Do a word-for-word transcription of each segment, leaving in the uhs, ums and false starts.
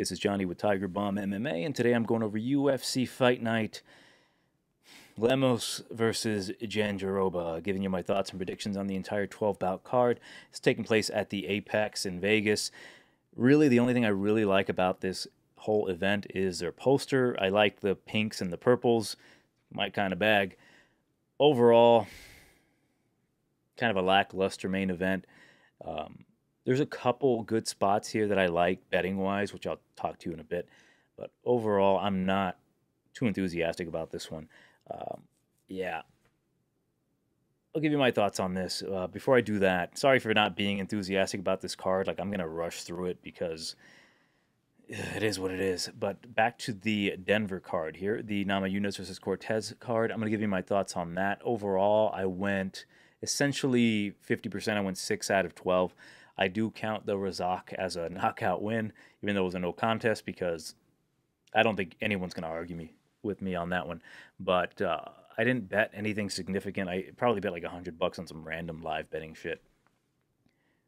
This is Johnny with Tiger Bomb M M A, and today I'm going over U F C Fight Night Lemos versus Jandiroba, giving you my thoughts and predictions on the entire twelve bout card. It's taking place at the Apex in Vegas. Really, the only thing I really like about this whole event is their poster. I like the pinks and the purples, my kind of bag. Overall, kind of a lackluster main event. Um, There's a couple good spots here that I like betting-wise, which I'll talk to you in a bit. But overall, I'm not too enthusiastic about this one. Um, yeah. I'll give you my thoughts on this. Uh, before I do that, sorry for not being enthusiastic about this card. Like, I'm going to rush through it because it is what it is. But back to the Denver card here, the Namajunas versus Cortez card. I'm going to give you my thoughts on that. Overall, I went essentially fifty percent. I went six out of twelve. I do count the Razak as a knockout win, even though it was a no contest, because I don't think anyone's going to argue me with me on that one. But uh, I didn't bet anything significant. I probably bet like a hundred bucks on some random live betting shit.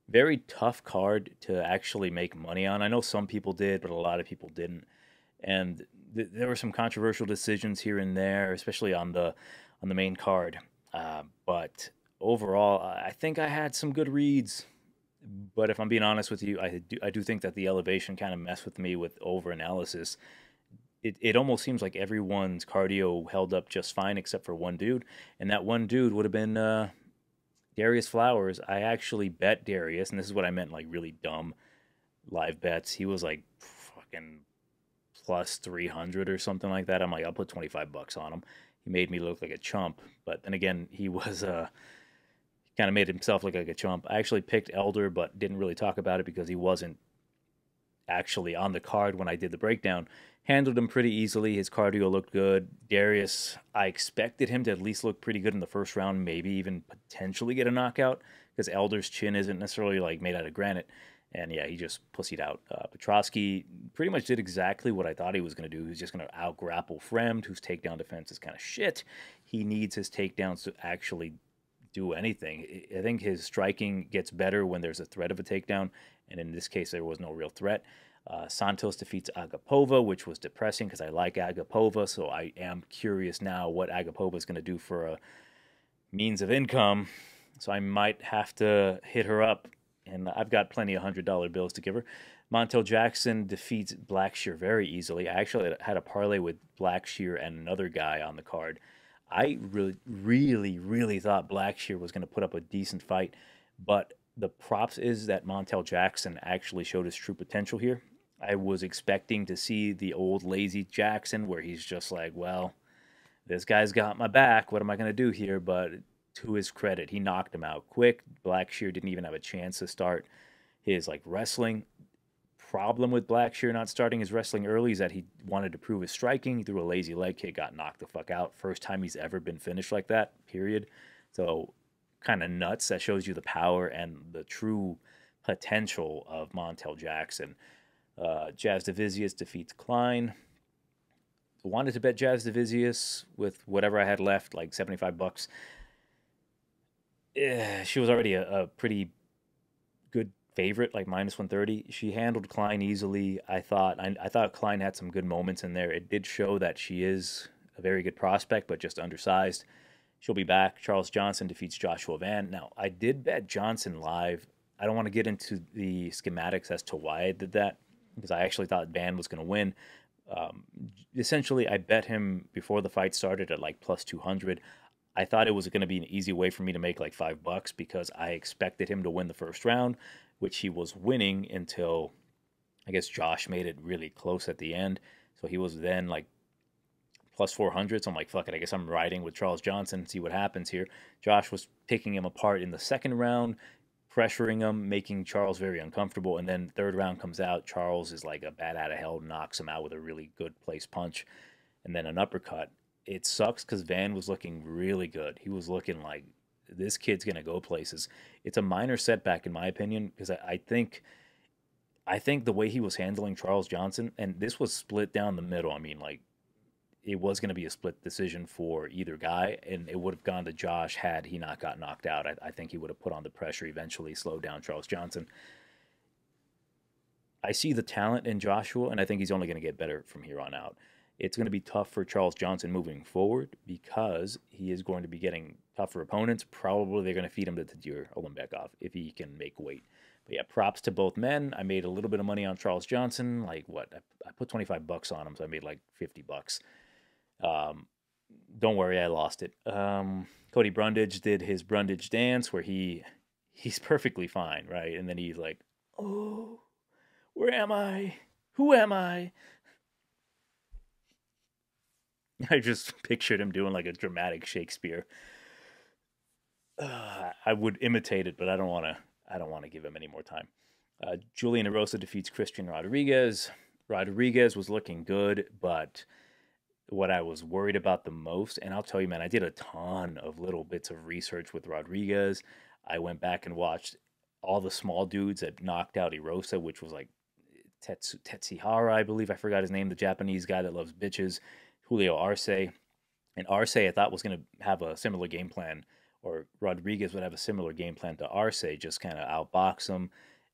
Very tough card to actually make money on. I know some people did, but a lot of people didn't. And th there were some controversial decisions here and there, especially on the on the main card. Uh, but overall, I think I had some good reads. But if I'm being honest with you, I do, I do think that the elevation kind of messed with me with over-analysis. It, it almost seems like everyone's cardio held up just fine except for one dude. And that one dude would have been uh, Darius Flowers. I actually bet Darius, and this is what I meant, like really dumb live bets. He was like fucking plus three hundred or something like that. I'm like, I'll put twenty-five bucks on him. He made me look like a chump. But then again, he was... Uh, kind of made himself look like a chump. I actually picked Elder, but didn't really talk about it because he wasn't actually on the card when I did the breakdown. Handled him pretty easily. His cardio looked good. Darius, I expected him to at least look pretty good in the first round, maybe even potentially get a knockout, because Elder's chin isn't necessarily like made out of granite. And yeah, he just pussied out. Uh, Petrosky pretty much did exactly what I thought he was going to do. He was just going to out-grapple Fremd, whose takedown defense is kind of shit. He needs his takedowns to actually do anything. I think his striking gets better when there's a threat of a takedown, and in this case, there was no real threat. Uh, Santos defeats Agapova, which was depressing because I like Agapova, so I am curious now what Agapova is going to do for a means of income, so I might have to hit her up, and I've got plenty of hundred dollar bills to give her. Montel Jackson defeats Blackshear very easily. I actually had a parlay with Blackshear and another guy on the card. I really, really, really thought Blackshear was going to put up a decent fight, but the props is that Montel Jackson actually showed his true potential here. I was expecting to see the old lazy Jackson where he's just like, well, this guy's got my back. What am I going to do here? But to his credit, he knocked him out quick. Blackshear didn't even have a chance to start his like wrestling. Problem with Blackshear not starting his wrestling early is that he wanted to prove his striking. He threw a lazy leg kick, got knocked the fuck out. First time he's ever been finished like that, period. So kind of nuts. That shows you the power and the true potential of Montel Jackson. Uh, Jazz Divisius defeats Klein. Wanted to bet Jazz Divisius with whatever I had left, like seventy-five bucks. Eh, she was already a, a pretty good favorite, like minus one thirty. She handled Klein easily. I thought I, I thought Klein had some good moments in there. It did show that she is a very good prospect, but just undersized. She'll be back. Charles Johnson defeats Joshua Vann. Now, I did bet Johnson live. I don't want to get into the schematics as to why I did that, because I actually thought Vann was going to win. Um, essentially, I bet him before the fight started at like plus two hundred. I thought it was going to be an easy way for me to make like five bucks because I expected him to win the first round, which he was winning until, I guess, Josh made it really close at the end. So he was then like plus four hundred. So I'm like, fuck it, I guess I'm riding with Charles Johnson, see what happens here. Josh was picking him apart in the second round, pressuring him, making Charles very uncomfortable. And then third round comes out, Charles is like a bat out of hell, knocks him out with a really good place punch, and then an uppercut. It sucks because Vann was looking really good. He was looking like, this kid's going to go places. It's a minor setback, in my opinion, because I, I think I think the way he was handling Charles Johnson, and this was split down the middle. I mean, like, it was going to be a split decision for either guy, and it would have gone to Josh had he not got knocked out. I, I think he would have put on the pressure, eventually slowed down Charles Johnson. I see the talent in Joshua, and I think he's only going to get better from here on out. It's going to be tough for Charles Johnson moving forward because he is going to be getting tougher opponents. Probably they're going to feed him to Tadir Olimbekov if he can make weight. But yeah, props to both men. I made a little bit of money on Charles Johnson. Like what? I put twenty-five bucks on him, so I made like fifty bucks. Um, don't worry, I lost it. Um, Cody Brundage did his Brundage dance where he he's perfectly fine, right? And then he's like, oh, where am I? Who am I? I just pictured him doing like a dramatic Shakespeare. Uh, I would imitate it, but I don't want to. I don't want to give him any more time. Uh, Julian Erosa defeats Christian Rodriguez. Rodriguez was looking good, but what I was worried about the most, and I'll tell you, man, I did a ton of little bits of research with Rodriguez. I went back and watched all the small dudes that knocked out Erosa, which was like Tetsu, Tetsuhara, I believe. I forgot his name, the Japanese guy that loves bitches. Julio Arce. And Arce, I thought, was going to have a similar game plan, or Rodriguez would have a similar game plan to Arce, just kind of outbox him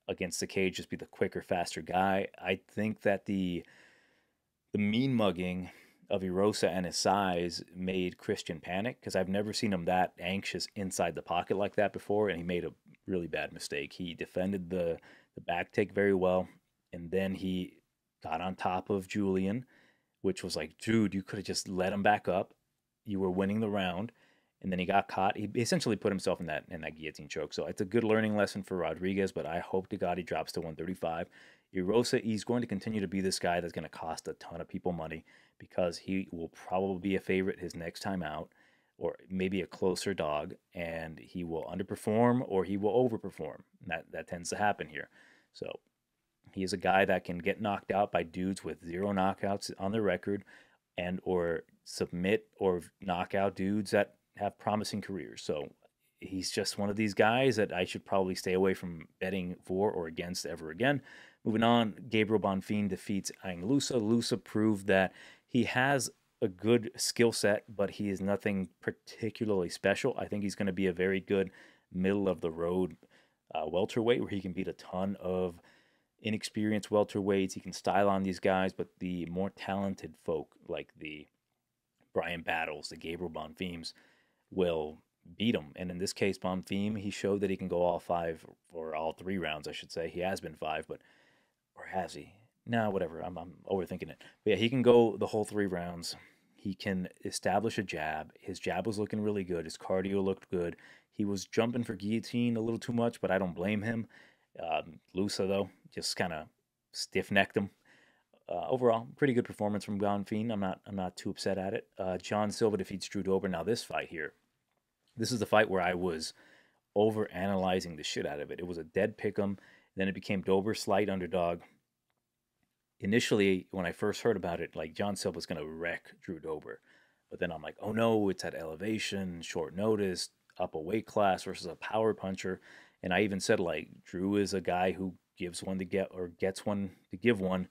against the cage, just be the quicker, faster guy. I think that the the mean mugging of Erosa and his size made Christian panic, because I've never seen him that anxious inside the pocket like that before, and he made a really bad mistake. He defended the, the back take very well, and then he got on top of Julian, which was like, dude, you could have just let him back up. You were winning the round. And then he got caught. He essentially put himself in that in that guillotine choke. So it's a good learning lesson for Rodriguez, but I hope to God he drops to one thirty-five. Erosa, he's going to continue to be this guy that's going to cost a ton of people money, because he will probably be a favorite his next time out, or maybe a closer dog, and he will underperform or he will overperform. That, that tends to happen here. So he is a guy that can get knocked out by dudes with zero knockouts on their record, and or submit or knock out dudes that have promising careers. So he's just one of these guys that I should probably stay away from betting for or against ever again. Moving on, Gabriel Bonfim defeats Aang Lusa. Lusa proved that he has a good skill set, but he is nothing particularly special. I think he's going to be a very good middle-of-the-road uh, welterweight where he can beat a ton of inexperienced welterweights. He can style on these guys, but the more talented folk like the Brian Battles, the Gabriel Bonfims, will beat him. And in this case, Bonfim, he showed that he can go all five, or all three rounds, I should say. He has been five, but, or has he? Nah, whatever. I'm, I'm overthinking it. But yeah, he can go the whole three rounds. He can establish a jab. His jab was looking really good. His cardio looked good. He was jumping for guillotine a little too much, but I don't blame him. Um, Lusa, though, just kind of stiff-necked him. Uh, overall, pretty good performance from Bonfim. I'm not I'm not too upset at it. Uh, John Silva defeats Drew Dober. Now, this fight here, this is the fight where I was over-analyzing the shit out of it. It was a dead pick'em. Then it became Dober's slight underdog. Initially, when I first heard about it, like, John Silva's going to wreck Drew Dober. But then I'm like, oh, no, it's at elevation, short notice, up a weight class versus a power puncher. And I even said, like, Drew is a guy who gives one to get, or gets one to give one.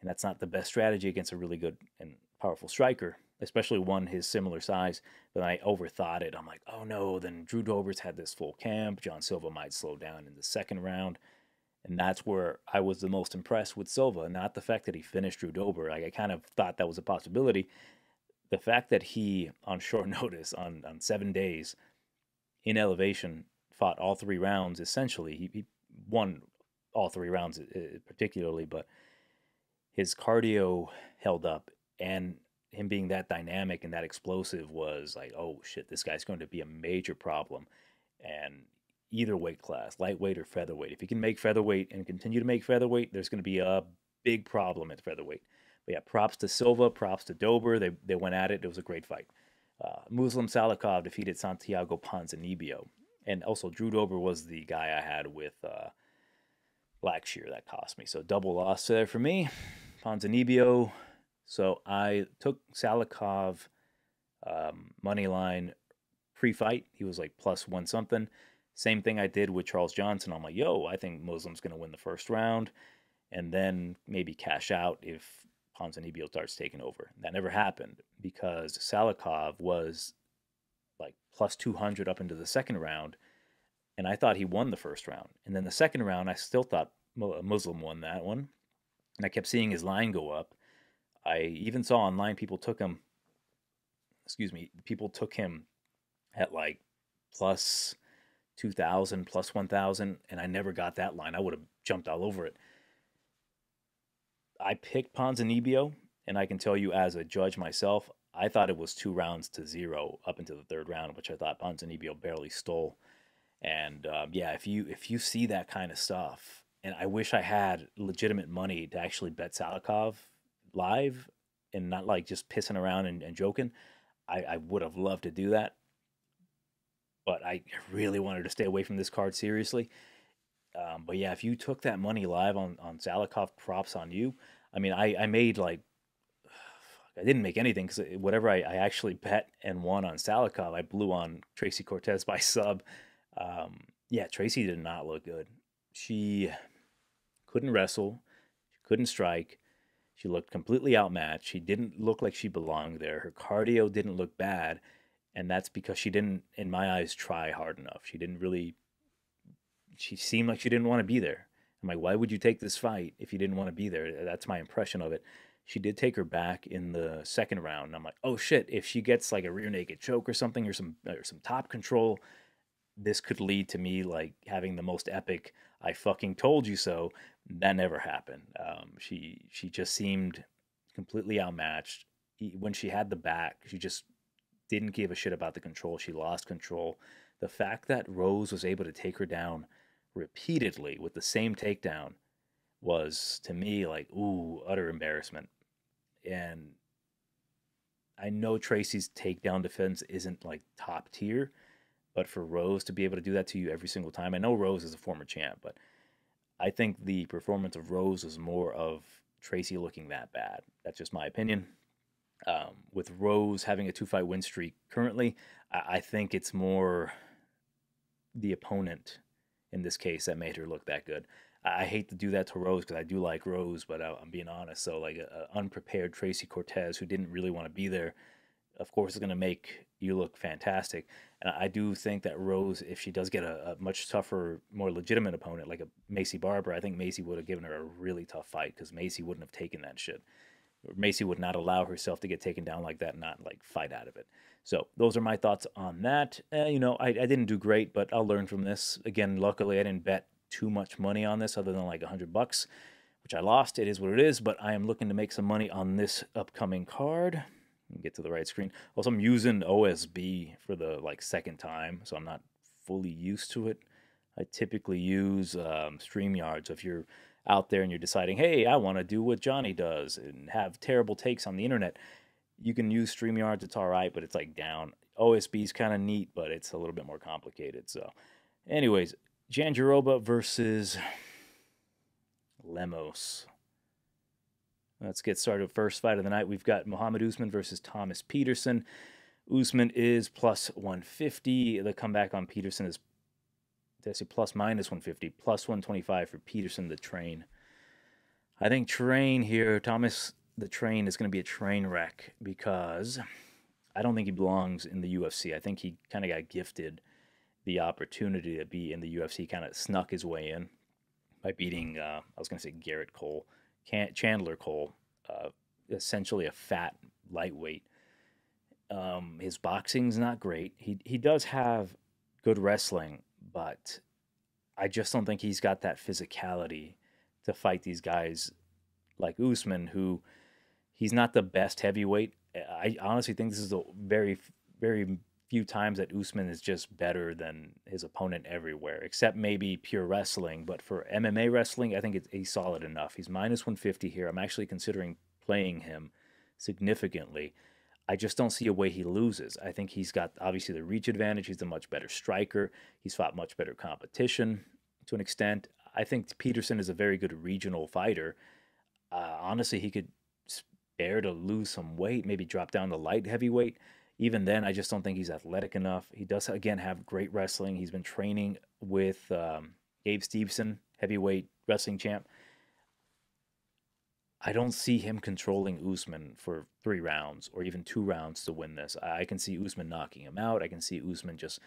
And that's not the best strategy against a really good and powerful striker, especially one his similar size. But I overthought it. I'm like, oh, no, then Drew Dober's had this full camp. John Silva might slow down in the second round. And that's where I was the most impressed with Silva, not the fact that he finished Drew Dober. Like, I kind of thought that was a possibility. The fact that he, on short notice, on, on seven days, in elevation, fought all three rounds, essentially. He, he won all three rounds particularly, but his cardio held up, and him being that dynamic and that explosive was like, oh, shit, this guy's going to be a major problem. And either weight class, lightweight or featherweight, if he can make featherweight and continue to make featherweight, there's going to be a big problem at featherweight. But yeah, props to Silva, props to Dober. They, they went at it. It was a great fight. Uh, Muslim Salikov defeated Santiago Ponzinibbio. And also, Drew Dober was the guy I had with uh, Blackshear that cost me. So, double loss there for me. Ponzinibbio. So, I took Salikov um, money line pre-fight. He was like plus one something. Same thing I did with Charles Johnson. I'm like, yo, I think Muslim's going to win the first round. And then maybe cash out if Ponzinibbio starts taking over. That never happened, because Salikov was like plus two hundred up into the second round, and I thought he won the first round. And then the second round, I still thought Muslim won that one. And I kept seeing his line go up. I even saw online people took him, excuse me, people took him at like plus two thousand, plus one thousand, and I never got that line. I would have jumped all over it. I picked Ponzinibbio, and I can tell you as a judge myself, I thought it was two rounds to zero up into the third round, which I thought Ponzinibbio barely stole. And um, yeah, if you if you see that kind of stuff, and I wish I had legitimate money to actually bet Salikov live and not like just pissing around and, and joking, I, I would have loved to do that. But I really wanted to stay away from this card seriously. Um, but yeah, if you took that money live on, on Salikov, props on you. I mean, I, I made like, I didn't make anything because whatever I, I actually bet and won on Salikov, I blew on Tracy Cortez by sub. Um, yeah, Tracy did not look good. She couldn't wrestle. She couldn't strike. She looked completely outmatched. She didn't look like she belonged there. Her cardio didn't look bad, and that's because she didn't, in my eyes, try hard enough. She didn't really... She seemed like she didn't want to be there. I'm like, why would you take this fight if you didn't want to be there? That's my impression of it. She did take her back in the second round, and I'm like, oh shit, if she gets like a rear naked choke or something, or some or some top control, this could lead to me like having the most epic I fucking told you so. That never happened. Um, she she just seemed completely outmatched. When she had the back, she just didn't give a shit about the control. She lost control. The fact that Rose was able to take her down repeatedly with the same takedown was, to me, like, ooh, utter embarrassment. And I know Tracy's takedown defense isn't, like, top tier, but for Rose to be able to do that to you every single time, I know Rose is a former champ, but I think the performance of Rose was more of Tracy looking that bad. That's just my opinion. Um, with Rose having a two-fight win streak currently, I, I think it's more the opponent in this case that made her look that good. I, I hate to do that to Rose because I do like Rose, but I, I'm being honest. So like a, a unprepared Tracy Cortez who didn't really want to be there, of course, is going to make you look fantastic. And I do think that Rose, if she does get a, a much tougher, more legitimate opponent like a Macy Barber, I think Macy would have given her a really tough fight because Macy wouldn't have taken that shit. Macy would not allow herself to get taken down like that, not like fight out of it. So those are my thoughts on that. Uh, you know, I, I didn't do great, but I'll learn from this. Again, luckily I didn't bet too much money on this other than like a hundred bucks, which I lost. It is what it is, but I am looking to make some money on this upcoming card. Let me get to the right screen. Also, I'm using O S B for the like second time, so I'm not fully used to it. I typically use um, StreamYard. So if you're out there and you're deciding, hey, I want to do what Johnny does and have terrible takes on the internet, you can use StreamYard. It's all right, but it's like down. O S B is kind of neat, but it's a little bit more complicated. So anyways, Jandiroba versus Lemos. Let's get started. First fight of the night, we've got Mohammed Usman versus Thomas Peterson. Usman is plus one fifty. The comeback on Peterson is plus minus one fifty, plus one twenty-five for Peterson, the train. I think train here, Thomas the train is going to be a train wreck because I don't think he belongs in the U F C. I think he kind of got gifted the opportunity to be in the U F C, kind of snuck his way in by beating, uh, I was going to say Garrett Cole, Can Chandler Cole, uh, essentially a fat lightweight. Um, his boxing's not great. He, he does have good wrestling, but I just don't think he's got that physicality to fight these guys like Usman, who he's not the best heavyweight. I honestly think this is the very, very few times that Usman is just better than his opponent everywhere, except maybe pure wrestling. But for M M A wrestling, I think it's, he's solid enough. He's minus one fifty here. I'm actually considering playing him significantly. I just don't see a way he loses. I think he's got, obviously, the reach advantage. He's a much better striker. He's fought much better competition to an extent. I think Peterson is a very good regional fighter. Uh, honestly, he could spare to lose some weight, maybe drop down to light heavyweight. Even then, I just don't think he's athletic enough. He does, again, have great wrestling. He's been training with um, Gabe Stevenson, heavyweight wrestling champ. I don't see him controlling Usman for three rounds or even two rounds to win this. I can see Usman knocking him out. I can see Usman just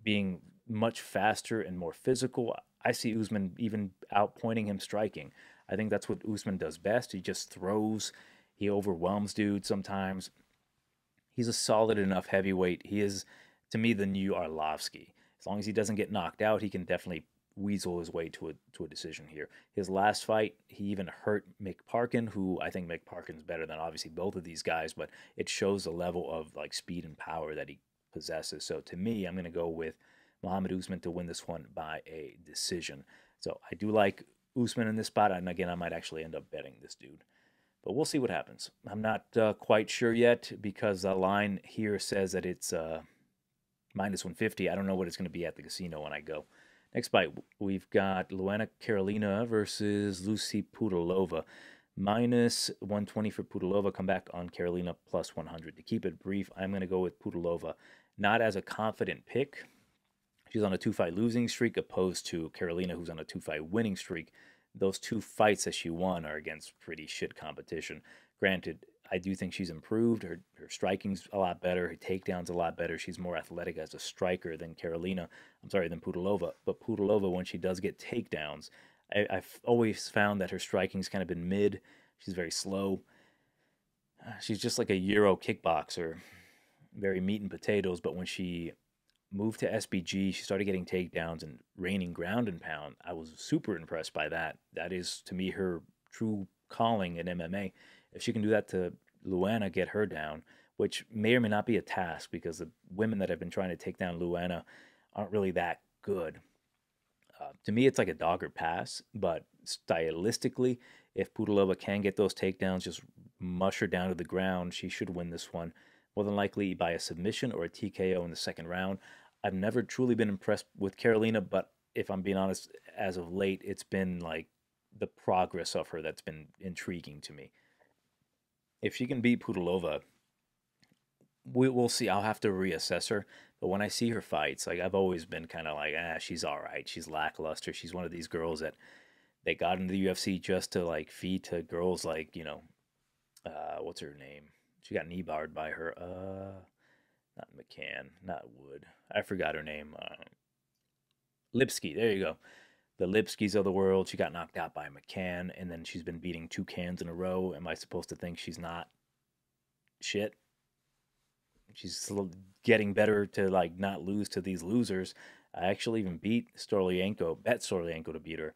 being much faster and more physical. I see Usman even outpointing him striking. I think that's what Usman does best. He just throws. He overwhelms dudes sometimes. He's a solid enough heavyweight. He is, to me, the new Arlovski. As long as he doesn't get knocked out, he can definitely weasel his way to a to a decision here. His last fight, he even hurt Mick Parkin, who I think Mick Parkin's better than obviously both of these guys, but it shows the level of like speed and power that he possesses. So to me, I'm going to go with Mohammed Usman to win this one by a decision. So I do like Usman in this spot, and again, I might actually end up betting this dude. But we'll see what happens. I'm not uh, quite sure yet because the line here says that it's uh, minus one fifty. I don't know what it's going to be at the casino when I go. Next fight, we've got Luana Carolina versus Lucy Pudilova. minus one twenty for Pudilova. Come back on Carolina plus one hundred. To keep it brief, I'm going to go with Pudilova. Not as a confident pick. She's on a two-fight losing streak opposed to Carolina, who's on a two-fight winning streak. Those two fights that she won are against pretty shit competition. Granted, I do think she's improved. Her, her striking's a lot better. Her takedown's a lot better. She's more athletic as a striker than Carolina. I'm sorry, than Pudilova. But Pudilova, when she does get takedowns, I, I've always found that her striking's kind of been mid. She's very slow. She's just like a Euro kickboxer. Very meat and potatoes, but when she moved to S B G, she started getting takedowns and reigning ground and pound. I was super impressed by that. That is, to me, her true calling in M M A. If she can do that to Luana, get her down, which may or may not be a task because the women that have been trying to take down Luana aren't really that good. Uh, to me, it's like a dog or pass, but stylistically, if Pudilova can get those takedowns, just mush her down to the ground, she should win this one. More than likely by a submission or a T K O in the second round. I've never truly been impressed with Carolina, but if I'm being honest, as of late, it's been like the progress of her that's been intriguing to me. If she can beat Pudilova, we will see. I'll have to reassess her. But when I see her fights, like I've always been kind of like, ah, she's all right. She's lackluster. She's one of these girls that they got into the U F C just to like feed to girls like, you know, uh, what's her name? She got knee barred by her, uh, not McCann, not Wood. I forgot her name. Uh, Lipsky, there you go. The Lipskys of the world. She got knocked out by McCann, and then she's been beating two cans in a row. Am I supposed to think she's not shit? She's getting better to, like, not lose to these losers. I actually even beat Sorlyanko, bet Sorlyanko to beat her.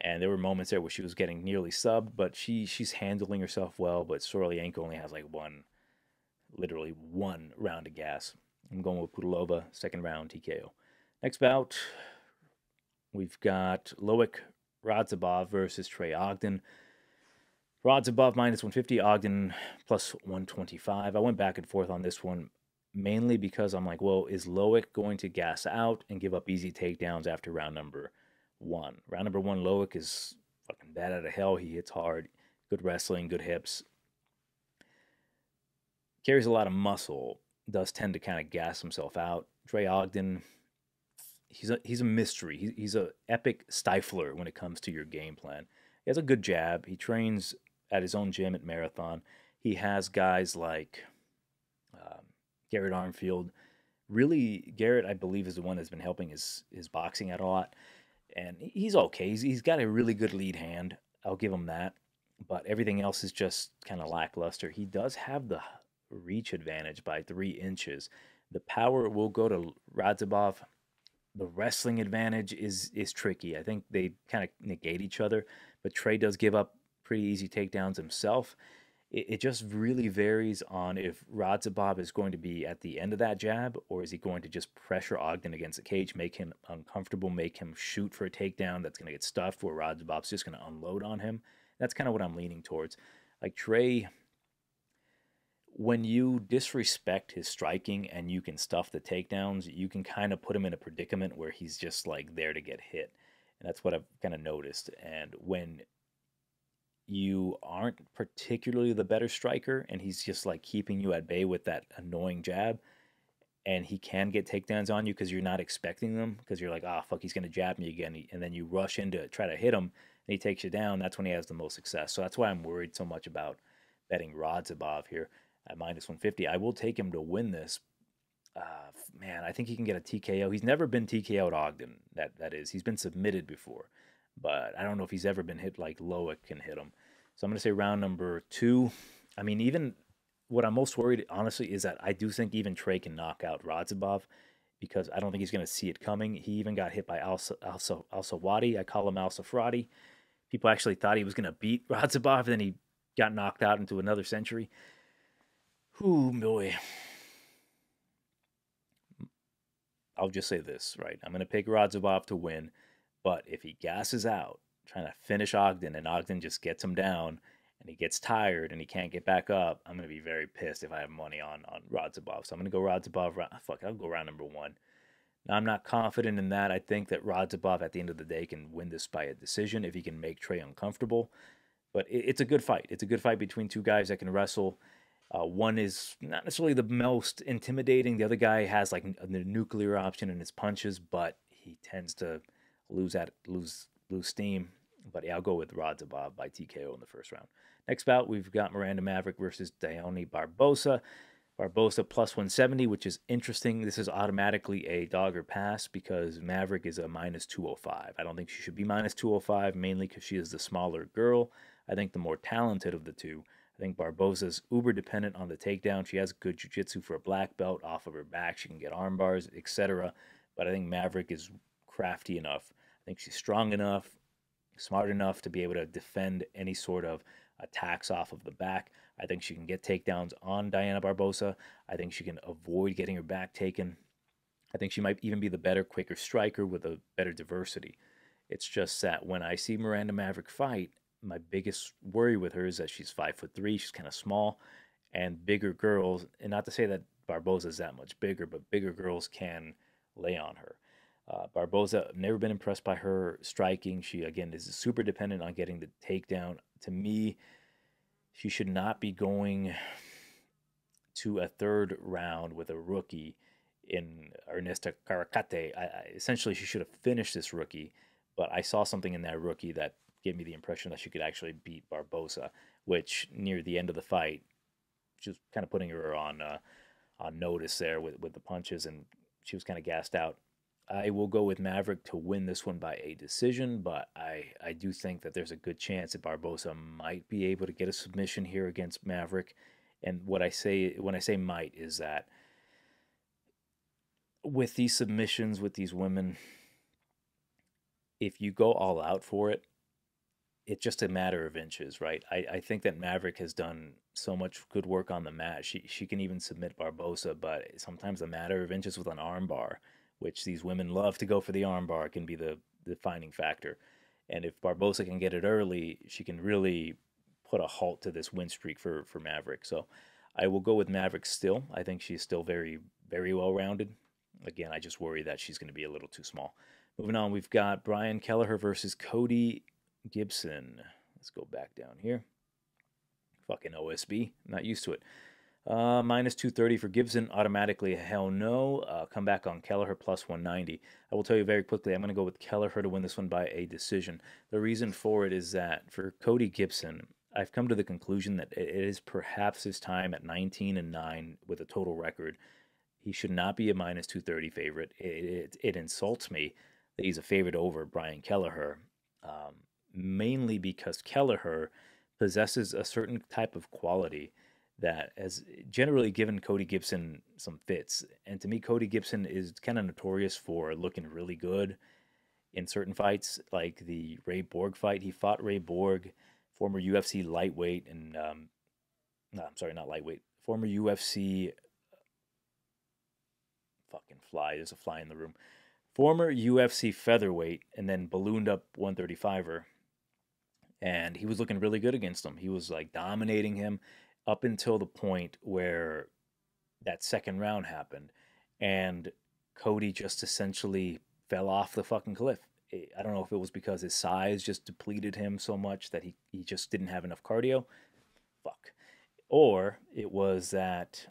And there were moments there where she was getting nearly subbed, but she she's handling herself well. But Sorlyanko only has like one, literally one round of gas. I'm going with Pudilova, second round T K O. Next bout, we've got Loik Radzhabov versus Trey Ogden. Radzhabov minus one fifty, Ogden plus one twenty-five. I went back and forth on this one mainly because I'm like, well, is Loik going to gas out and give up easy takedowns after round number one. Round number one, Loik is fucking bad out of hell. He hits hard. Good wrestling, good hips. Carries a lot of muscle. Does tend to kind of gas himself out. Trey Ogden, he's a, he's a mystery. He, he's an epic stifler when it comes to your game plan. He has a good jab. He trains at his own gym at Marathon. He has guys like um, Garrett Armfield. Really, Garrett, I believe, is the one that's been helping his, his boxing out a lot. And he's okay. He's, he's got a really good lead hand. I'll give him that. But everything else is just kind of lackluster. He does have the reach advantage by three inches. The power will go to Radzhabov. The wrestling advantage is is tricky. I think they kind of negate each other. But Trey does give up pretty easy takedowns himself. It, it just really varies on if Radzhabov is going to be at the end of that jab, or is he going to just pressure Ogden against the cage, make him uncomfortable, make him shoot for a takedown that's going to get stuffed, where Radzhabov's just going to unload on him. That's kind of what I'm leaning towards. Like Trey, when you disrespect his striking and you can stuff the takedowns, you can kind of put him in a predicament where he's just like there to get hit. And that's what I've kind of noticed. And when you aren't particularly the better striker, and he's just like keeping you at bay with that annoying jab, and he can get takedowns on you because you're not expecting them, because you're like, ah, oh, fuck, he's going to jab me again, and then you rush in to try to hit him, and he takes you down. That's when he has the most success. So that's why I'm worried so much about betting Radzhabov here at minus one fifty. I will take him to win this. Uh, man, I think he can get a T K O. He's never been T K O'd Ogden, that, that is. He's been submitted before, but I don't know if he's ever been hit like Loik can hit him. So I'm going to say round number two. I mean, even what I'm most worried, honestly, is that I do think even Trey can knock out Radzhabov, because I don't think he's going to see it coming. He even got hit by Al Sawadi. I call him Al Safradi. People actually thought he was going to beat Radzhabov, then he got knocked out into another century. Ooh, boy. I'll just say this, right? I'm going to pick Radzhabov to win, but if he gasses out, trying to finish Ogden, and Ogden just gets him down, and he gets tired, and he can't get back up, I'm going to be very pissed if I have money on, on Radzhabov. So I'm going to go Radzhabov. Fuck, I'll go round number one. Now, I'm not confident in that. I think that Radzhabov, at the end of the day, can win this by a decision if he can make Trey uncomfortable. But it, it's a good fight. It's a good fight between two guys that can wrestle. Uh, one is not necessarily the most intimidating. The other guy has like the nuclear option in his punches, but he tends to lose at lose lose steam. But yeah, I'll go with Radzhabov by T K O in the first round. Next bout, we've got Miranda Maverick versus Dayane Barbosa. Barbosa plus one seventy, which is interesting. This is automatically a dog or pass because Maverick is a minus two oh five. I don't think she should be minus two oh five, mainly because she is the smaller girl. I think the more talented of the two. I think Barbosa's uber dependent on the takedown. She has good jiu-jitsu for a black belt off of her back. She can get arm bars, et cetera. But I think Maverick is crafty enough. I think she's strong enough, smart enough to be able to defend any sort of attacks off of the back. I think she can get takedowns on Dayane Barbosa. I think she can avoid getting her back taken. I think she might even be the better, quicker striker with a better diversity. It's just that when I see Miranda Maverick fight, my biggest worry with her is that she's five foot three. She's kind of small, and bigger girls, and not to say that Barbosa is that much bigger, but bigger girls can lay on her. Uh, Barbosa, I've never been impressed by her striking. She, again, is super dependent on getting the takedown. To me, she should not be going to a third round with a rookie in Ernesta Caracate. I, I, essentially, she should have finished this rookie, but I saw something in that rookie that gave me the impression that she could actually beat Barbosa, which near the end of the fight, just kind of putting her on uh, on notice there with, with the punches, and she was kind of gassed out. I will go with Maverick to win this one by a decision, but I, I do think that there's a good chance that Barbosa might be able to get a submission here against Maverick. And what I say when I say might is that with these submissions, with these women, if you go all out for it, it's just a matter of inches, right? I, I think that Maverick has done so much good work on the mat. She, she can even submit Barbosa, but sometimes a matter of inches with an armbar, which these women love to go for the armbar, can be the defining factor. And if Barbosa can get it early, she can really put a halt to this win streak for, for Maverick. So I will go with Maverick still. I think she's still very, very well-rounded. Again, I just worry that she's going to be a little too small. Moving on, we've got Brian Kelleher versus Cody Gibson. Let's go back down here. Fucking O S B. Not used to it. Uh, minus two thirty for Gibson, automatically hell no. Uh, come back on Kelleher plus one ninety. I will tell you very quickly, I'm going to go with Kelleher to win this one by a decision. The reason for it is that for Cody Gibson, I've come to the conclusion that it is perhaps his time at nineteen and nine with a total record. He should not be a minus two thirty favorite. It, it, it insults me that he's a favorite over Brian Kelleher, um, mainly because Kelleher possesses a certain type of quality that has generally given Cody Gibson some fits. And to me, Cody Gibson is kind of notorious for looking really good in certain fights, like the Ray Borg fight. He fought Ray Borg, former U F C lightweight, and um, no, I'm sorry, not lightweight, former U F C, fucking fly, there's a fly in the room, former U F C featherweight, and then ballooned up one thirty-fiver. And he was looking really good against him. He was like dominating him, up until the point where that second round happened, and Cody just essentially fell off the fucking cliff. I don't know if it was because his size just depleted him so much that he, he just didn't have enough cardio. Fuck. Or it was that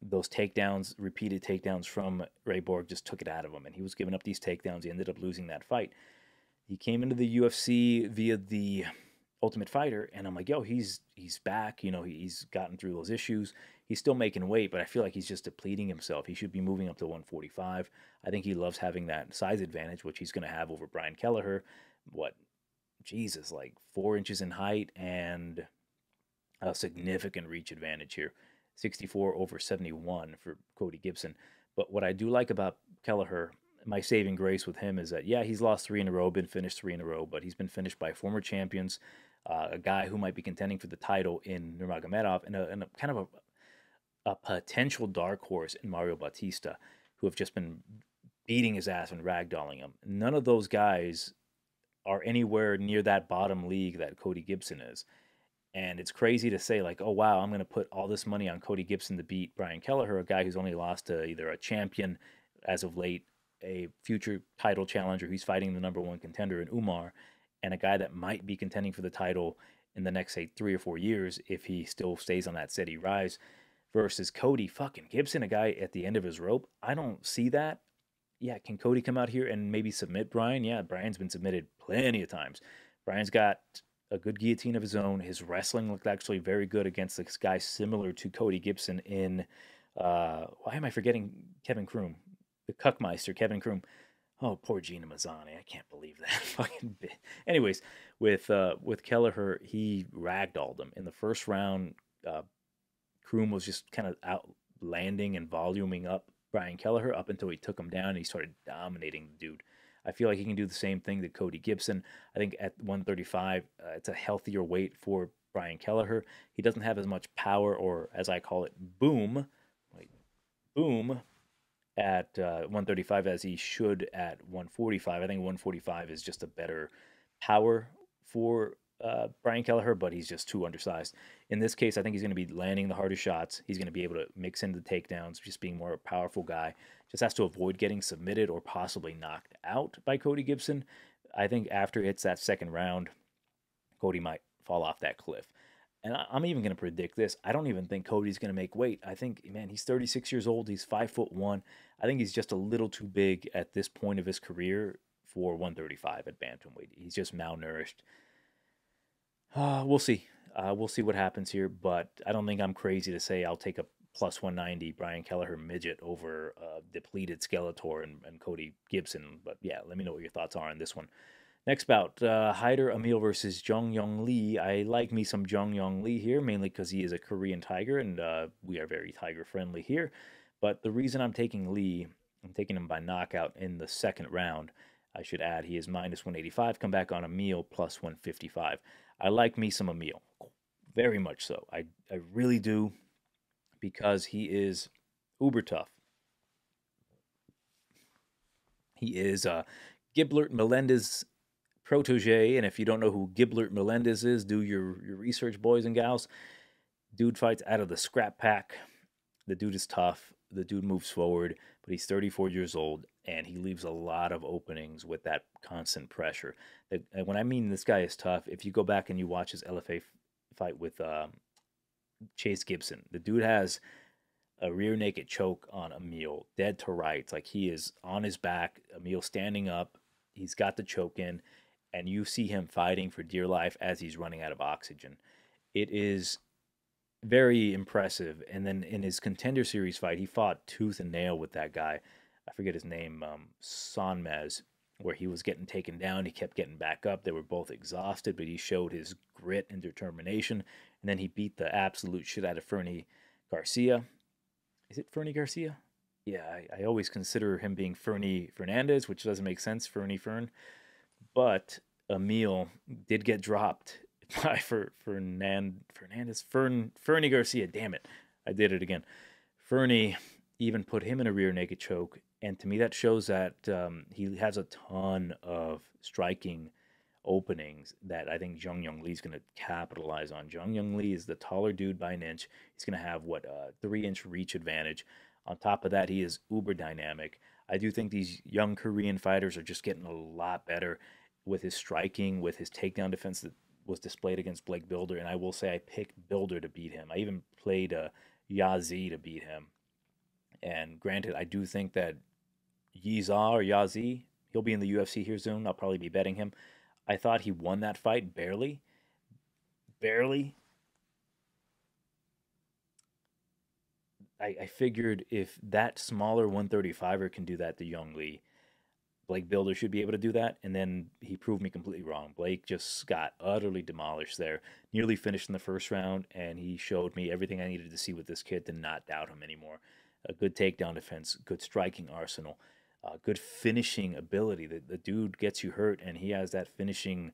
those takedowns, repeated takedowns from Ray Borg just took it out of him, and he was giving up these takedowns. He ended up losing that fight. He came into the U F C via the Ultimate Fighter, and I'm like, yo, he's he's back, you know, he's gotten through those issues, he's still making weight, but I feel like he's just depleting himself. He should be moving up to one forty-five. I think he loves having that size advantage, which he's going to have over Brian Kelleher. What, Jesus, like four inches in height and a significant reach advantage here. sixty-four over seventy-one for Cody Gibson. But what I do like about Kelleher, my saving grace with him is that, yeah, he's lost three in a row, been finished three in a row, but he's been finished by former champions, uh, a guy who might be contending for the title in Nurmagomedov, and a, and a kind of a, a potential dark horse in Mario Bautista, who have just been beating his ass and ragdolling him. None of those guys are anywhere near that bottom league that Cody Gibson is. And it's crazy to say, like, oh, wow, I'm going to put all this money on Cody Gibson to beat Brian Kelleher, a guy who's only lost to either a champion as of late, a future title challenger who's fighting the number one contender in Umar, and a guy that might be contending for the title in the next, say, three or four years if he still stays on that steady rise, versus Cody fucking Gibson, a guy at the end of his rope. I don't see that. Yeah, can Cody come out here and maybe submit Brian? Yeah, Brian's been submitted plenty of times. Brian's got a good guillotine of his own. His wrestling looked actually very good against this guy similar to Cody Gibson in, uh, why am I forgetting Kevin Kroom? The Cuckmeister, Kevin Kroom. Oh, poor Gina Mazzani. I can't believe that fucking bit. Anyways, with uh, with Kelleher, he ragdolled him. In the first round, uh, Kroom was just kind of out landing and voluming up Brian Kelleher up until he took him down and he started dominating the dude. I feel like he can do the same thing to Cody Gibson. I think at one thirty-five, uh, it's a healthier weight for Brian Kelleher. He doesn't have as much power, or as I call it, boom. Wait, boom. At uh, one thirty-five as he should at one forty-five. I think one forty-five is just a better power for uh, Brian Kelleher, but he's just too undersized. In this case, I think he's going to be landing the harder shots. He's going to be able to mix in the takedowns, just being more a powerful guy. Just has to avoid getting submitted or possibly knocked out by Cody Gibson. I think after it hits that second round, Cody might fall off that cliff. And I'm even going to predict this. I don't even think Cody's going to make weight. I think, man, he's thirty-six years old. He's five foot one. I think he's just a little too big at this point of his career for one thirty-five at bantamweight. He's just malnourished. Uh, we'll see. Uh, we'll see what happens here. But I don't think I'm crazy to say I'll take a plus one ninety Brian Kelleher midget over uh, depleted Skeletor and, and Cody Gibson. But yeah, let me know what your thoughts are on this one. Next bout, uh, Haider Amil versus Jeong Yeong Lee. I like me some Jeong Yeong Lee here, mainly because he is a Korean tiger, and uh, we are very tiger-friendly here. But the reason I'm taking Lee, I'm taking him by knockout in the second round. I should add he is minus one eighty-five, come back on Amil plus one fifty-five. I like me some Amil, very much so. I, I really do, because he is uber tough. He is uh, Gilbert Melendez protege, and if you don't know who Gilbert Melendez is, do your, your research, boys and gals. Dude fights out of the scrap pack. The dude is tough. The dude moves forward, but he's thirty-four years old, and he leaves a lot of openings with that constant pressure. And when I mean this guy is tough, if you go back and you watch his L F A fight with um, Chase Gibson, the dude has a rear naked choke on Amil, dead to rights. Like, he is on his back, Amil standing up. He's got the choke in. And you see him fighting for dear life as he's running out of oxygen. It is very impressive. And then in his Contender Series fight, he fought tooth and nail with that guy. I forget his name, um, Sonmez, where he was getting taken down. He kept getting back up. They were both exhausted, but he showed his grit and determination. And then he beat the absolute shit out of Fernie Garcia. Is it Fernie Garcia? Yeah, I, I always consider him being Fernie Fernandez, which doesn't make sense, Fernie Fern. But Amil did get dropped by for Fernan, Fernandez, Fern, Fernie Garcia. Damn it. I did it again. Fernie even put him in a rear naked choke. And to me, that shows that um, he has a ton of striking openings that I think Jeong Yeong Lee is going to capitalize on. Jeong Yeong Lee is the taller dude by an inch. He's going to have, what, a three-inch reach advantage. On top of that, he is uber dynamic. I do think these young Korean fighters are just getting a lot better with his striking, with his takedown defense that was displayed against Blake Builder. And I will say I picked Builder to beat him. I even played uh, Yazzie to beat him. And granted, I do think that Yizar or Yazzie, he'll be in the U F C here soon. I'll probably be betting him. I thought he won that fight barely. Barely. I, I figured if that smaller one thirty-fiver can do that to Yeong Lee, Blake Builder should be able to do that, and then he proved me completely wrong. Blake just got utterly demolished there, nearly finished in the first round, and he showed me everything I needed to see with this kid to not doubt him anymore. A good takedown defense, good striking arsenal, uh, good finishing ability. The, the dude gets you hurt, and he has that finishing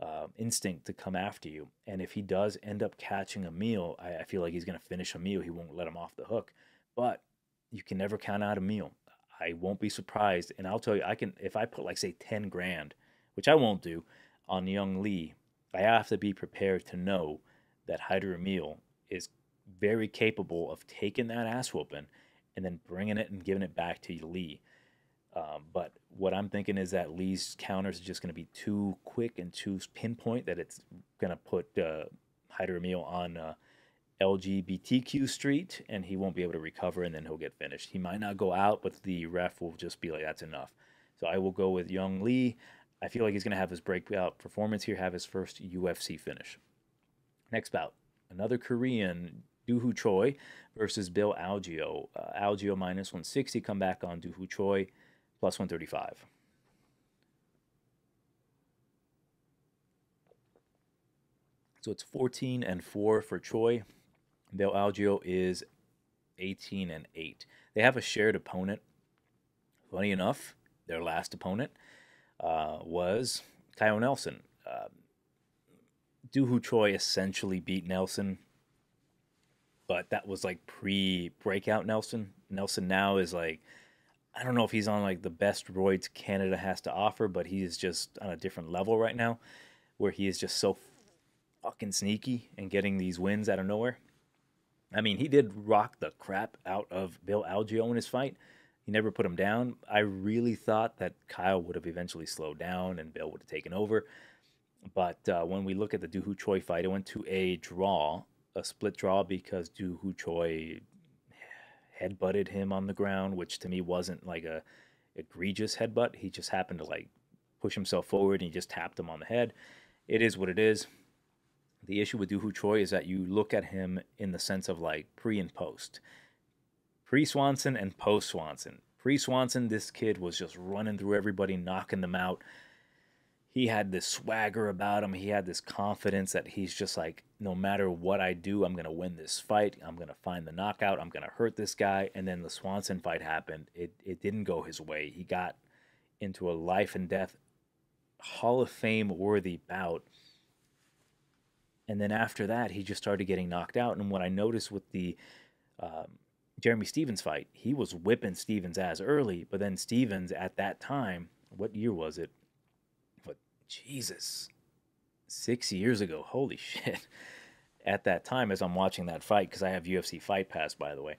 uh, instinct to come after you. And if he does end up catching Amil, I, I feel like he's going to finish Amil. He won't let him off the hook, but you can never count out Amil. I won't be surprised, and I'll tell you, I can if I put like say ten grand, which I won't do, on Yeong Lee. I have to be prepared to know that Haider Amil is very capable of taking that ass whooping and then bringing it and giving it back to Lee. Um, but what I'm thinking is that Lee's counters are just going to be too quick and too pinpoint that it's going to put uh, Haider Amil on Uh, L G B T Q street, and he won't be able to recover, and then he'll get finished. He might not go out, but the ref will just be like, that's enough. So I will go with Yeong Lee. I feel like he's going to have his breakout performance here, have his first U F C finish. Next bout, another Korean, Doohoo Choi versus Bill Algeo. Uh, Algeo minus one sixty, come back on Doohoo Choi, plus one thirty-five. So it's fourteen and four for Choi. Bill Algeo is eighteen and eight. They have a shared opponent. Funny enough, their last opponent uh, was Kyo Nelson. Uh, Doohoo Choi essentially beat Nelson, but that was like pre-breakout Nelson. Nelson now is like, I don't know if he's on like the best roids Canada has to offer, but he is just on a different level right now, where he is just so fucking sneaky and getting these wins out of nowhere. I mean, he did rock the crap out of Bill Algeo in his fight. He never put him down. I really thought that Kyle would have eventually slowed down and Bill would have taken over. But uh, when we look at the Doohoo Choi fight, it went to a draw, a split draw, because Doohoo Choi headbutted him on the ground, which to me wasn't like a egregious headbutt. He just happened to like push himself forward and he just tapped him on the head. It is what it is. The issue with Doohoo Choi is that you look at him in the sense of like pre and post. Pre-Swanson and post-Swanson. Pre-Swanson, this kid was just running through everybody, knocking them out. He had this swagger about him. He had this confidence that he's just like, no matter what I do, I'm going to win this fight. I'm going to find the knockout. I'm going to hurt this guy. And then the Swanson fight happened. It, it didn't go his way. He got into a life and death Hall of Fame-worthy bout. And then after that, he just started getting knocked out. And what I noticed with the um, Jeremy Stevens fight, he was whipping Stevens' ass early. But then Stevens at that time, what year was it? What, Jesus, six years ago. Holy shit. At that time, as I'm watching that fight, because I have U F C Fight Pass, by the way.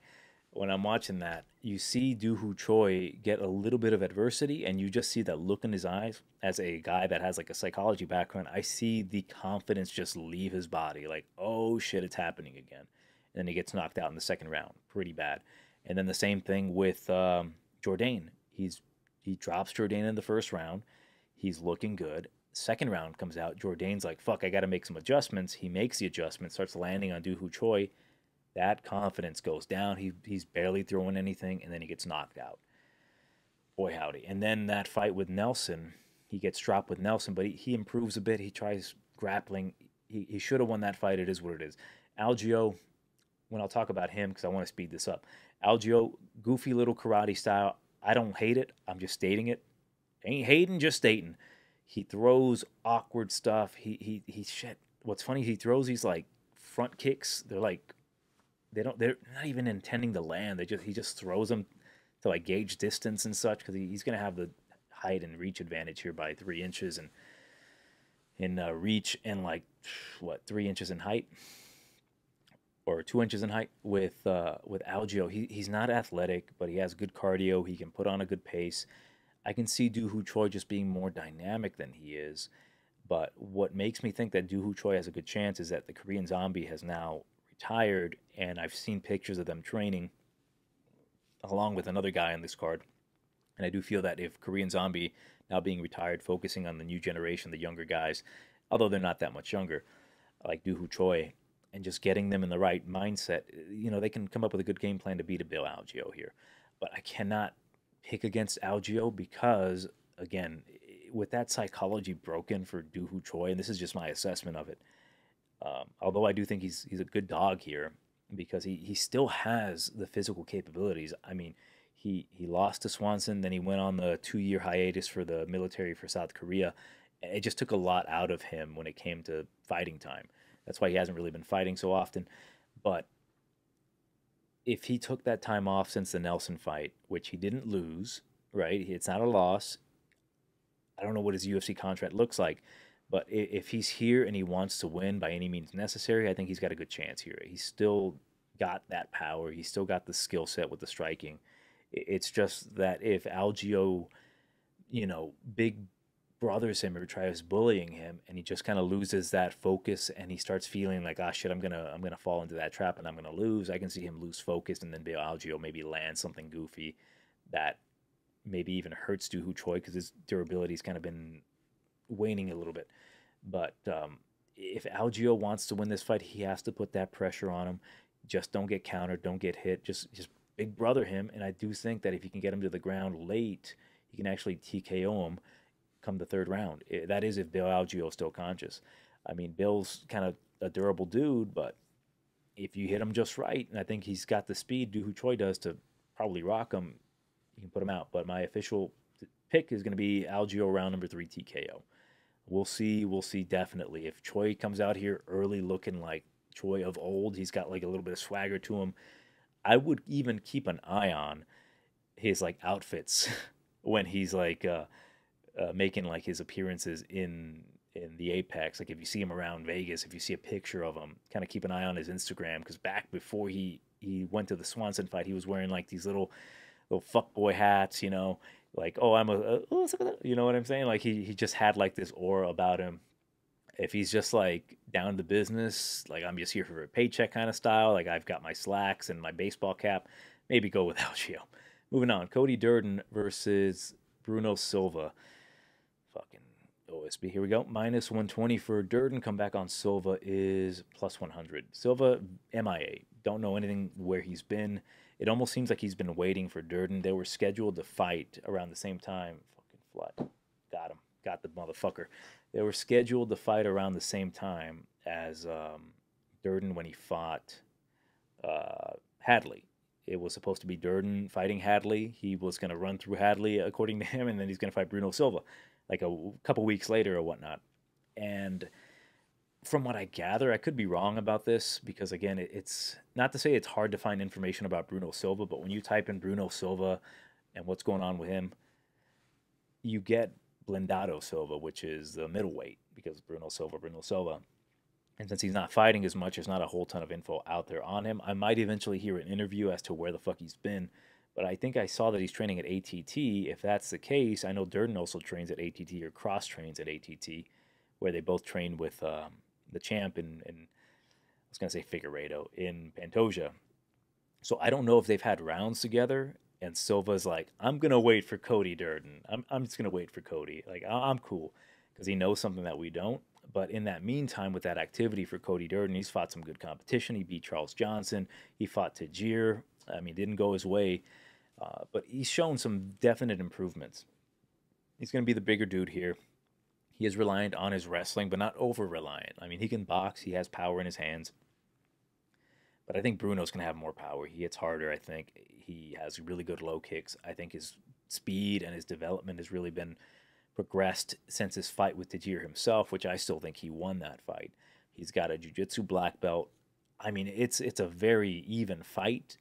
When I'm watching that, you see Doohoo Choi get a little bit of adversity, and you just see that look in his eyes. As a guy that has like a psychology background, I see the confidence just leave his body. Like, oh shit, it's happening again. And then he gets knocked out in the second round, pretty bad. And then the same thing with um, Jourdain. He's he drops Jourdain in the first round. He's looking good. Second round comes out. Jourdain's like, fuck, I got to make some adjustments. He makes the adjustments, starts landing on Doohoo Choi. That confidence goes down. He, he's barely throwing anything, and then he gets knocked out. Boy, howdy. And then that fight with Nelson, he gets dropped with Nelson, but he, he improves a bit. He tries grappling. He, he should have won that fight. It is what it is. Algeo, when I'll talk about him, because I want to speed this up. Algeo, goofy little karate style. I don't hate it. I'm just stating it. Ain't hating, just stating. He throws awkward stuff. He, he, he, shit. What's funny, he throws these, like, front kicks. They're, like, They don't. They're not even intending to land. They just he just throws them to like gauge distance and such, because he, he's going to have the height and reach advantage here by three inches and in uh, reach and like what three inches in height or two inches in height with uh, with Algeo. He he's not athletic, but he has good cardio. He can put on a good pace. I can see Doohoo Choi just being more dynamic than he is. But what makes me think that Doohoo Choi has a good chance is that the Korean Zombie has now tired, and I've seen pictures of them training along with another guy on this card, and I do feel that if Korean Zombie, now being retired, focusing on the new generation, the younger guys, although they're not that much younger, like Doohoo Choi and just getting them in the right mindset, you know, they can come up with a good game plan to beat a Bill Algeo here. But I cannot pick against Algeo because, again, with that psychology broken for Du Hu Choi, and this is just my assessment of it, um, although I do think he's he's a good dog here because he, he still has the physical capabilities. I mean, he, he lost to Swanson, then he went on the two-year hiatus for the military for South Korea. It just took a lot out of him when it came to fighting time. That's why he hasn't really been fighting so often. But if he took that time off since the Nelson fight, which he didn't lose, right? It's not a loss. I don't know what his U F C contract looks like, but if he's here and he wants to win by any means necessary, I think he's got a good chance here. He's still got that power. He's still got the skill set with the striking. It's just that if Algeo, you know, big brothers him or tries bullying him, and he just kind of loses that focus, and he starts feeling like, ah, shit, I'm gonna, I'm gonna fall into that trap, and I'm gonna lose. I can see him lose focus, and then Bill Algeo maybe land something goofy that maybe even hurts Du Hu Choi because his durability's kind of been waning a little bit. But um, if Algeo wants to win this fight, he has to put that pressure on him. Just don't get countered, don't get hit. Just, just big brother him. And I do think that if you can get him to the ground late, you can actually T K O him come the third round. It, that is if Bill Algeo is still conscious. I mean, Bill's kind of a durable dude, but if you hit him just right, and I think he's got the speed Du Hu Choi does to probably rock him, you can put him out. But my official pick is going to be Algeo round number three T K O. We'll see. We'll see definitely. If Choi comes out here early looking like Choi of old, he's got like a little bit of swagger to him. I would even keep an eye on his like outfits when he's like uh, uh, making like his appearances in in the Apex. Like if you see him around Vegas, if you see a picture of him, kind of keep an eye on his Instagram, because back before he, he went to the Swanson fight, he was wearing like these little... little fuckboy hats, you know, like, oh, I'm a, uh, oh, you know what I'm saying? Like, he, he just had, like, this aura about him. If he's just, like, down to business, like, I'm just here for a paycheck kind of style, like, I've got my slacks and my baseball cap, maybe go with Algeo. Moving on, Cody Durden versus Bruno Silva. Fucking O S B, here we go. minus one twenty for Durden. Come back on Silva is plus one hundred. Silva, M I A. Don't know anything where he's been. It almost seems like he's been waiting for Durden. They were scheduled to fight around the same time. Fucking flood. Got him. Got the motherfucker. They were scheduled to fight around the same time as um, Durden when he fought uh, Hadley. It was supposed to be Durden fighting Hadley. He was going to run through Hadley, according to him, and then he's going to fight Bruno Silva like a couple weeks later or whatnot. And from what I gather, I could be wrong about this because, again, it's not to say it's hard to find information about Bruno Silva, but when you type in Bruno Silva and what's going on with him, you get Blindado Silva, which is the middleweight, because Bruno Silva, Bruno Silva. And since he's not fighting as much, there's not a whole ton of info out there on him. I might eventually hear an interview as to where the fuck he's been, but I think I saw that he's training at A T T. If that's the case, I know Durden also trains at A T T or cross-trains at A T T, where they both train with... Um, the champ in, in, I was going to say Figueiredo, in Pantoja. So I don't know if they've had rounds together, and Silva's like, I'm going to wait for Cody Durden. I'm, I'm just going to wait for Cody. Like, I'm cool, because he knows something that we don't. But in that meantime, with that activity for Cody Durden, he's fought some good competition. He beat Charles Johnson. He fought Tajir. I mean, didn't go his way. Uh, but he's shown some definite improvements. He's going to be the bigger dude here. He is reliant on his wrestling, but not over-reliant. I mean, he can box. He has power in his hands. But I think Bruno's going to have more power. He hits harder, I think. He has really good low kicks. I think his speed and his development has really been progressed since his fight with Tajir himself, which I still think he won that fight. He's got a jiu-jitsu black belt. I mean, it's, it's a very even fight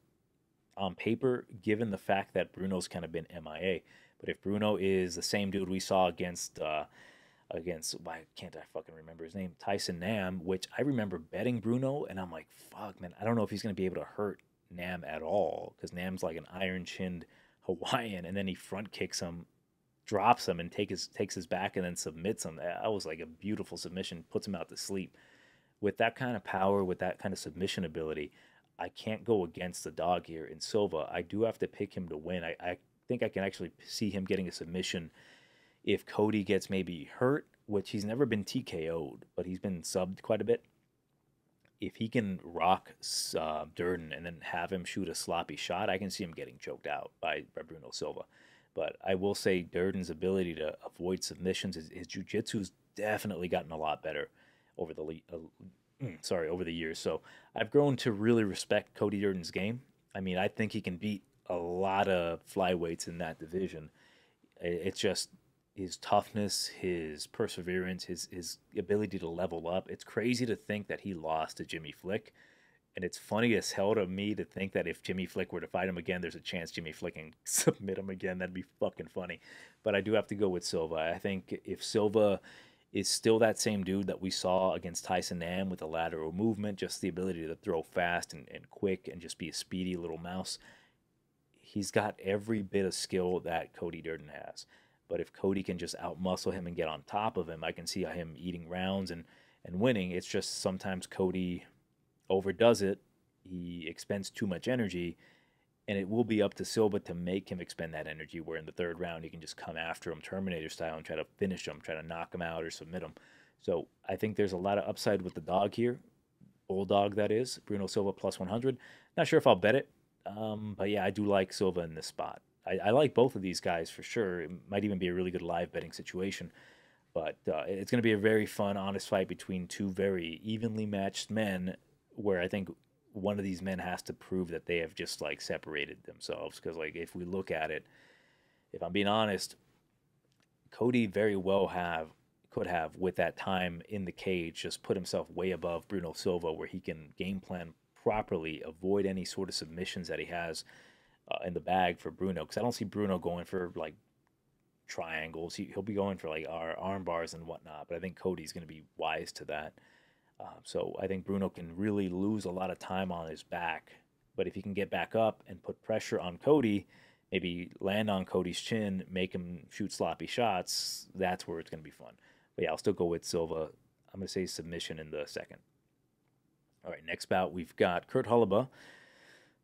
on paper, given the fact that Bruno's kind of been M I A. But if Bruno is the same dude we saw against... Uh, against, why can't I fucking remember his name, Tyson Nam, which I remember betting Bruno, and I'm like, fuck, man, I don't know if he's going to be able to hurt Nam at all, because Nam's like an iron-chinned Hawaiian, and then he front kicks him, drops him, and take his, takes his back and then submits him. That was like a beautiful submission, puts him out to sleep. With that kind of power, with that kind of submission ability, I can't go against the dog here in Silva. I do have to pick him to win. I, I think I can actually see him getting a submission if Cody gets maybe hurt, which he's never been T K O'd, but he's been subbed quite a bit. if he can rock uh, Durden and then have him shoot a sloppy shot, I can see him getting choked out by, by Bruno Silva. But I will say Durden's ability to avoid submissions, his, his jiu-jitsu's definitely gotten a lot better over the uh, sorry over the years. So I've grown to really respect Cody Durden's game. I mean, I think he can beat a lot of flyweights in that division. It's just his toughness, his perseverance, his his ability to level up. It's crazy to think that he lost to Jimmy Flick, and it's funny as hell to me to think that if Jimmy Flick were to fight him again, there's a chance Jimmy Flick can submit him again. That'd be fucking funny. But I do have to go with Silva. I think if Silva is still that same dude that we saw against Tyson Nam with the lateral movement, just the ability to throw fast and, and quick and just be a speedy little mouse, he's got every bit of skill that Cody Durden has. But if Cody can just outmuscle him and get on top of him, I can see him eating rounds and, and winning. It's just sometimes Cody overdoes it. He expends too much energy, and it will be up to Silva to make him expend that energy, where in the third round he can just come after him Terminator style and try to finish him, try to knock him out or submit him. So I think there's a lot of upside with the dog here. Bulldog, that is. Bruno Silva plus one hundred. Not sure if I'll bet it, um, but yeah, I do like Silva in this spot. I, I like both of these guys for sure. It might even be a really good live betting situation. But uh, it's going to be a very fun, honest fight between two very evenly matched men, where I think one of these men has to prove that they have just, like, separated themselves. Because, like, if we look at it, if I'm being honest, Cody very well have could have, with that time in the cage, just put himself way above Bruno Silva, where he can game plan properly, avoid any sort of submissions that he has Uh, in the bag for Bruno, because I don't see Bruno going for, like, triangles. He, he'll be going for, like, our arm bars and whatnot, but I think Cody's going to be wise to that. Uh, so I think Bruno can really lose a lot of time on his back, but if he can get back up and put pressure on Cody, maybe land on Cody's chin, make him shoot sloppy shots, that's where it's going to be fun. But yeah, I'll still go with Silva. I'm going to say submission in the second. All right, next bout, we've got Kurt Hulabaugh.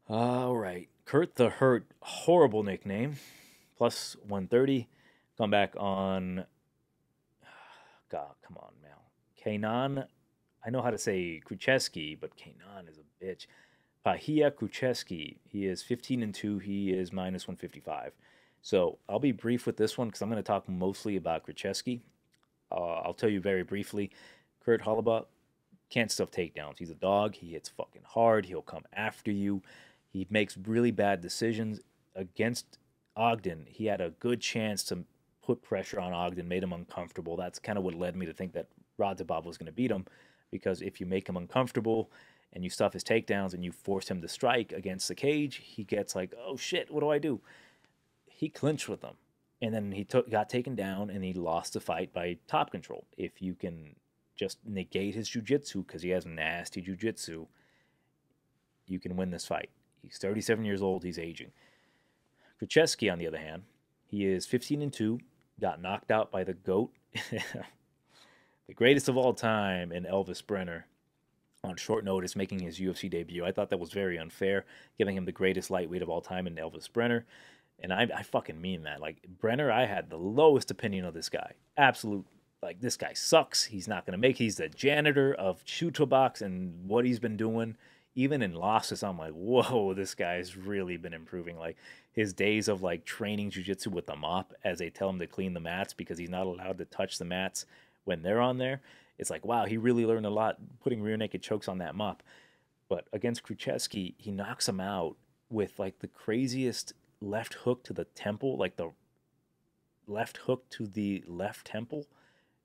All right, Kurt the Hurt, horrible nickname, plus one thirty. Come back on, God, come on, Mal. Kanan, I know how to say Krucheski, but Kanan is a bitch. Pahia Krucheski, he is fifteen and two, he is minus one fifty-five. So I'll be brief with this one because I'm going to talk mostly about Krucheski. Uh, I'll tell you very briefly, Kurt Hulabaugh can't stuff takedowns. He's a dog, he hits fucking hard, he'll come after you. He makes really bad decisions. Against Ogden, he had a good chance to put pressure on Ogden, made him uncomfortable. That's kind of what led me to think that Radzhabov was going to beat him, because if you make him uncomfortable and you stuff his takedowns and you force him to strike against the cage, he gets like, oh shit, what do I do? He clinched with them, and then he took, got taken down, and he lost the fight by top control. If you can just negate his jiu-jitsu, because he has nasty jiu-jitsu, you can win this fight. He's thirty-seven years old. He's aging. Krzyzewski, on the other hand, he is fifteen and two, got knocked out by the GOAT, the greatest of all time, and Elvis Brenner, on short notice, making his U F C debut. I thought that was very unfair, giving him the greatest lightweight of all time in Elvis Brenner. And I, I fucking mean that. Like, Brenner, I had the lowest opinion of this guy. Absolute, like, this guy sucks. He's not going to make, he's the janitor of Shooter Box, and what he's been doing, even in losses, I'm like, whoa, this guy's really been improving. Like, his days of, like, training jiu-jitsu with the mop as they tell him to clean the mats because he's not allowed to touch the mats when they're on there. It's like, wow, he really learned a lot putting rear naked chokes on that mop. But against Krzyzewski, he knocks him out with, like, the craziest left hook to the temple, like the left hook to the left temple.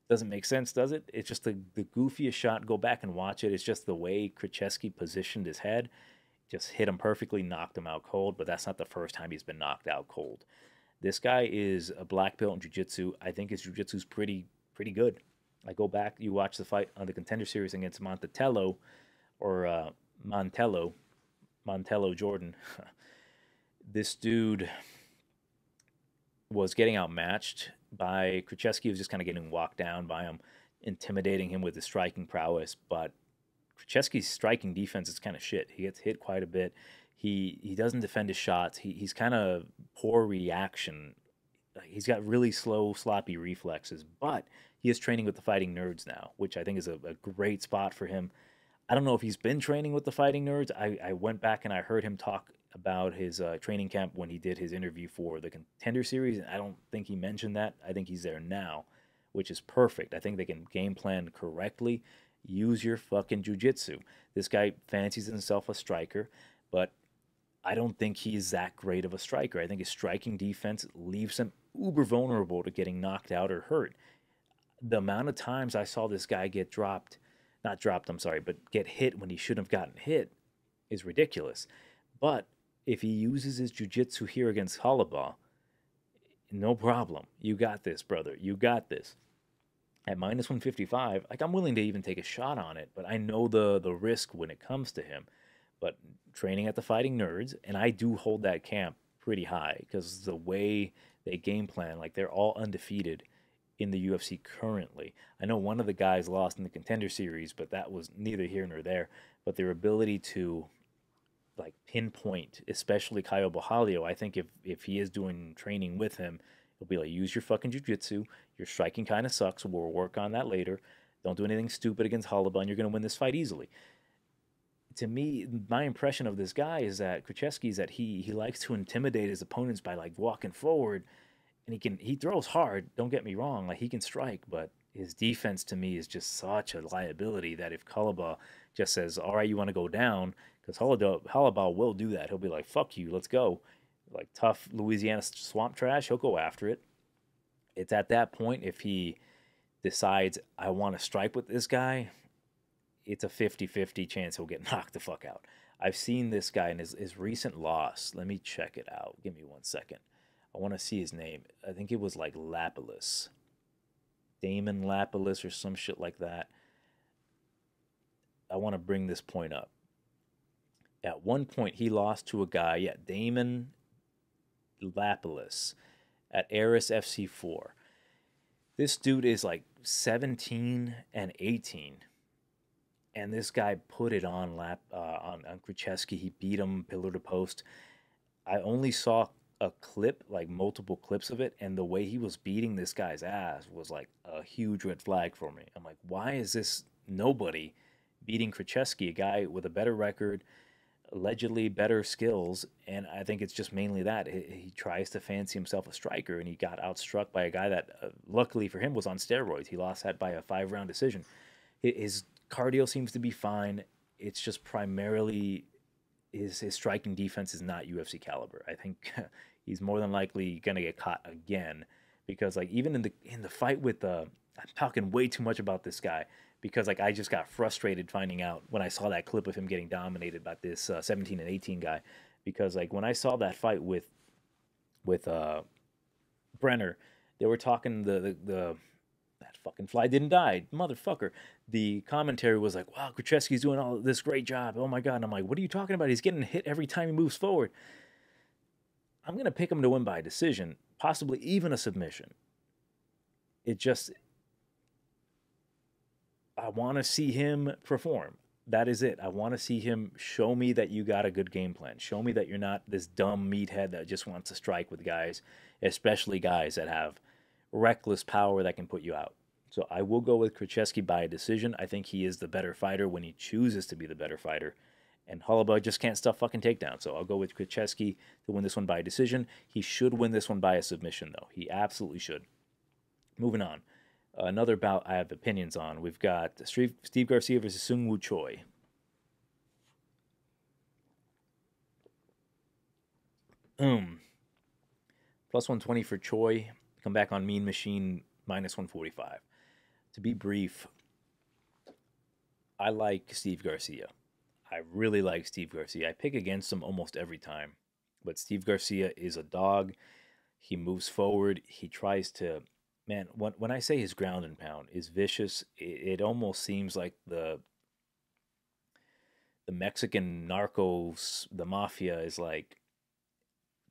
Doesn't make sense, does it? It's just the, the goofiest shot. Go back and watch it. It's just the way Krzyzewski positioned his head. Just hit him perfectly, knocked him out cold, but that's not the first time he's been knocked out cold. This guy is a black belt in jiu-jitsu. I think his jiu-jitsu's pretty pretty good. I go back, you watch the fight on the Contender Series against Montatello, or uh, Montello, Montello Jordan. This dude was getting outmatched by Krzyzewski. He was just kind of getting walked down by him, intimidating him with his striking prowess. But Krzyzewski's striking defense is kind of shit. He gets hit quite a bit. He he doesn't defend his shots. He, he's kind of poor reaction. He's got really slow, sloppy reflexes. But he is training with the Fighting Nerds now, which I think is a, a great spot for him. I don't know if he's been training with the Fighting Nerds. I, I went back and I heard him talk about his uh, training camp when he did his interview for the Contender Series, and I don't think he mentioned that. I think he's there now, which is perfect. I think they can game plan correctly. Use your fucking jiu-jitsu. This guy fancies himself a striker, but I don't think he's that great of a striker. I think his striking defense leaves him uber vulnerable to getting knocked out or hurt. The amount of times I saw this guy get dropped, not dropped, I'm sorry, but get hit when he shouldn't have gotten hit is ridiculous. But if he uses his jiu-jitsu here against Halabah, no problem. You got this, brother. You got this. At minus one fifty-five, like, I'm willing to even take a shot on it, but I know the, the risk when it comes to him. But training at the Fighting Nerds, and I do hold that camp pretty high because the way they game plan, like, they're all undefeated in the U F C currently. I know one of the guys lost in the Contender Series, but that was neither here nor there. But their ability to, like, pinpoint, especially Caio Bohalio, I think if, if he is doing training with him, he'll be like, use your fucking jiu-jitsu. Your striking kind of sucks. We'll work on that later. Don't do anything stupid against Halabah, and you're going to win this fight easily. To me, my impression of this guy is that Krzyzewski is that he he likes to intimidate his opponents by, like, walking forward, and he can he throws hard. Don't get me wrong, like, he can strike, but his defense to me is just such a liability that if Halabah just says, all right, you want to go down, because Halabah will do that. He'll be like, fuck you, let's go. Like, tough Louisiana swamp trash, he'll go after it. It's at that point, if he decides, I want to strike with this guy, it's a fifty fifty chance he'll get knocked the fuck out. I've seen this guy in his, his recent loss. Let me check it out. Give me one second. I want to see his name. I think it was, like, Lapalus. Damon Lapalus or some shit like that. I want to bring this point up. At one point, he lost to a guy, yeah, Damon Lapalus at Aris F C four. This dude is like seventeen and eighteen, and this guy put it on lap uh, on, on Krzyzewski. He beat him pillar to post. I only saw a clip, like multiple clips of it, and the way he was beating this guy's ass was like a huge red flag for me. I'm like, why is this nobody beating Krzyzewski, a guy with a better record, allegedly better skills? And I think it's just mainly that he, he tries to fancy himself a striker, and he got outstruck by a guy that uh, luckily for him was on steroids. He lost that by a five round decision. His cardio seems to be fine. It's just primarily his, his striking defense is not U F C caliber. I think he's more than likely gonna get caught again, because, like, even in the in the fight with uh I'm talking way too much about this guy, because, like, I just got frustrated finding out when I saw that clip of him getting dominated by this uh, seventeen and eighteen guy. Because, like, when I saw that fight with with uh, Brenner, they were talking the, the, the that fucking fly didn't die, motherfucker. The commentary was like, wow, Krzyzewski's doing all this great job. Oh, my God. And I'm like, what are you talking about? He's getting hit every time he moves forward. I'm going to pick him to win by decision, possibly even a submission. It just... I want to see him perform. That is it. I want to see him show me that you got a good game plan. Show me that you're not this dumb meathead that just wants to strike with guys, especially guys that have reckless power that can put you out. So I will go with Krzyzewski by a decision. I think he is the better fighter when he chooses to be the better fighter. And Halabah just can't stuff fucking takedowns. So I'll go with Krzyzewski to win this one by a decision. He should win this one by a submission, though. He absolutely should. Moving on. Another bout I have opinions on. We've got Steve Garcia versus Seung-Woo Choi. Um, plus one twenty for Choi. Come back on Mean Machine, minus one forty-five. To be brief, I like Steve Garcia. I really like Steve Garcia. I pick against him almost every time. But Steve Garcia is a dog. He moves forward. He tries to... Man, when, when I say his ground and pound is vicious, it, it almost seems like the the Mexican narcos, the mafia, is like,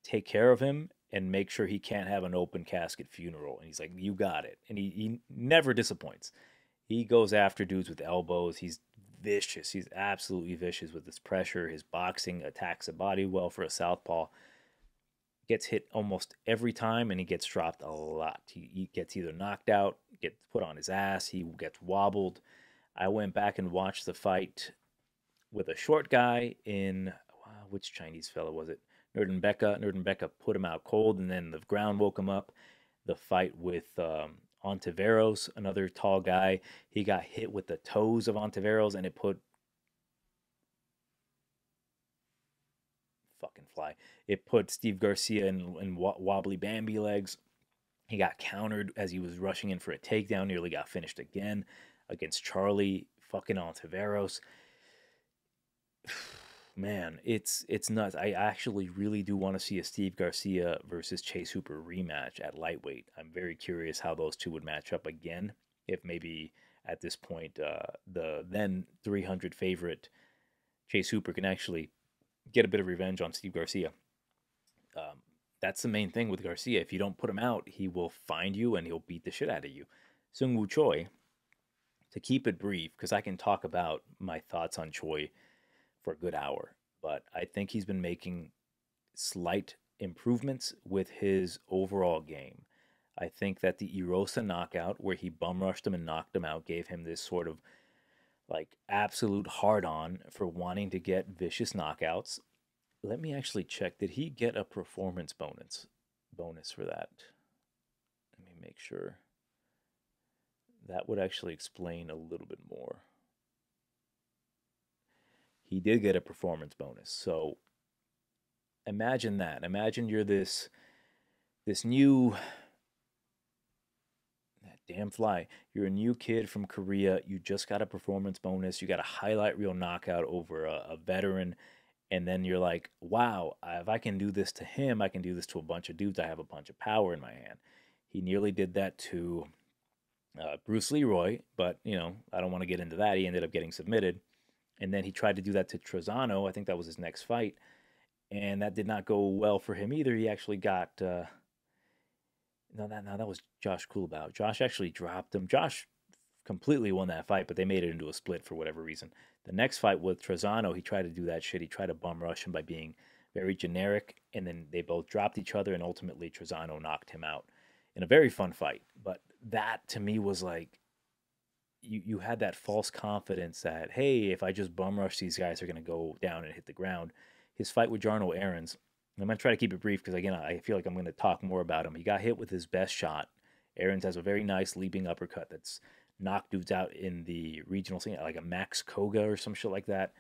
take care of him and make sure he can't have an open casket funeral. And he's like, you got it. And he, he never disappoints. He goes after dudes with elbows. He's vicious. He's absolutely vicious with his pressure. His boxing attacks the body well for a southpaw. Gets hit almost every time, and he gets dropped a lot. He, he gets either knocked out, gets put on his ass, he gets wobbled. I went back and watched the fight with a short guy in, uh, which Chinese fella was it? Nurdenbecka. Nurdenbecka put him out cold, and then the ground woke him up. The fight with um, Ontiveros, another tall guy, he got hit with the toes of Ontiveros, and it put fucking fly. It put Steve Garcia in, in wobbly Bambi legs. He got countered as he was rushing in for a takedown, nearly got finished again against Charlie fucking Ontiveros. Man, it's it's nuts. I actually really do want to see a Steve Garcia versus Chase Hooper rematch at lightweight. I'm very curious how those two would match up again. If maybe at this point uh, the then three hundred favorite Chase Hooper can actually get a bit of revenge on Steve Garcia. Um, that's the main thing with Garcia. If you don't put him out, he will find you and he'll beat the shit out of you. Seung-Woo Choi, to keep it brief, because I can talk about my thoughts on Choi for a good hour, but I think he's been making slight improvements with his overall game. I think that the Erosa knockout, where he bum rushed him and knocked him out, gave him this sort of like absolute hard on for wanting to get vicious knockouts. Let me actually check. Did he get a performance bonus bonus for that? Let me make sure. That would actually explain a little bit more. He did get a performance bonus. So imagine that. Imagine you're this this new that damn fly. You're a new kid from Korea. You just got a performance bonus. You got a highlight reel knockout over a, a veteran. And then you're like, wow, if I can do this to him, I can do this to a bunch of dudes. I have a bunch of power in my hand. He nearly did that to uh, Bruce Leroy, but, you know, I don't want to get into that. He ended up getting submitted. And then he tried to do that to Trezano. I think that was his next fight. And that did not go well for him either. He actually got... Uh, no, that, no, that was Josh Kulbaugh. Josh actually dropped him. Josh completely won that fight, but they made it into a split for whatever reason. The next fight with Trezano, he tried to do that shit. He tried to bum rush him by being very generic. And then they both dropped each other. And ultimately, Trezano knocked him out in a very fun fight. But that, to me, was like... You, you had that false confidence that, hey, if I just bum rush these guys, they're going to go down and hit the ground. His fight with Jarno Aarons, I'm going to try to keep it brief because, again, I feel like I'm going to talk more about him. He got hit with his best shot. Aarons has a very nice leaping uppercut that's knocked dudes out in the regional scene, like a Max Koga or some shit like that.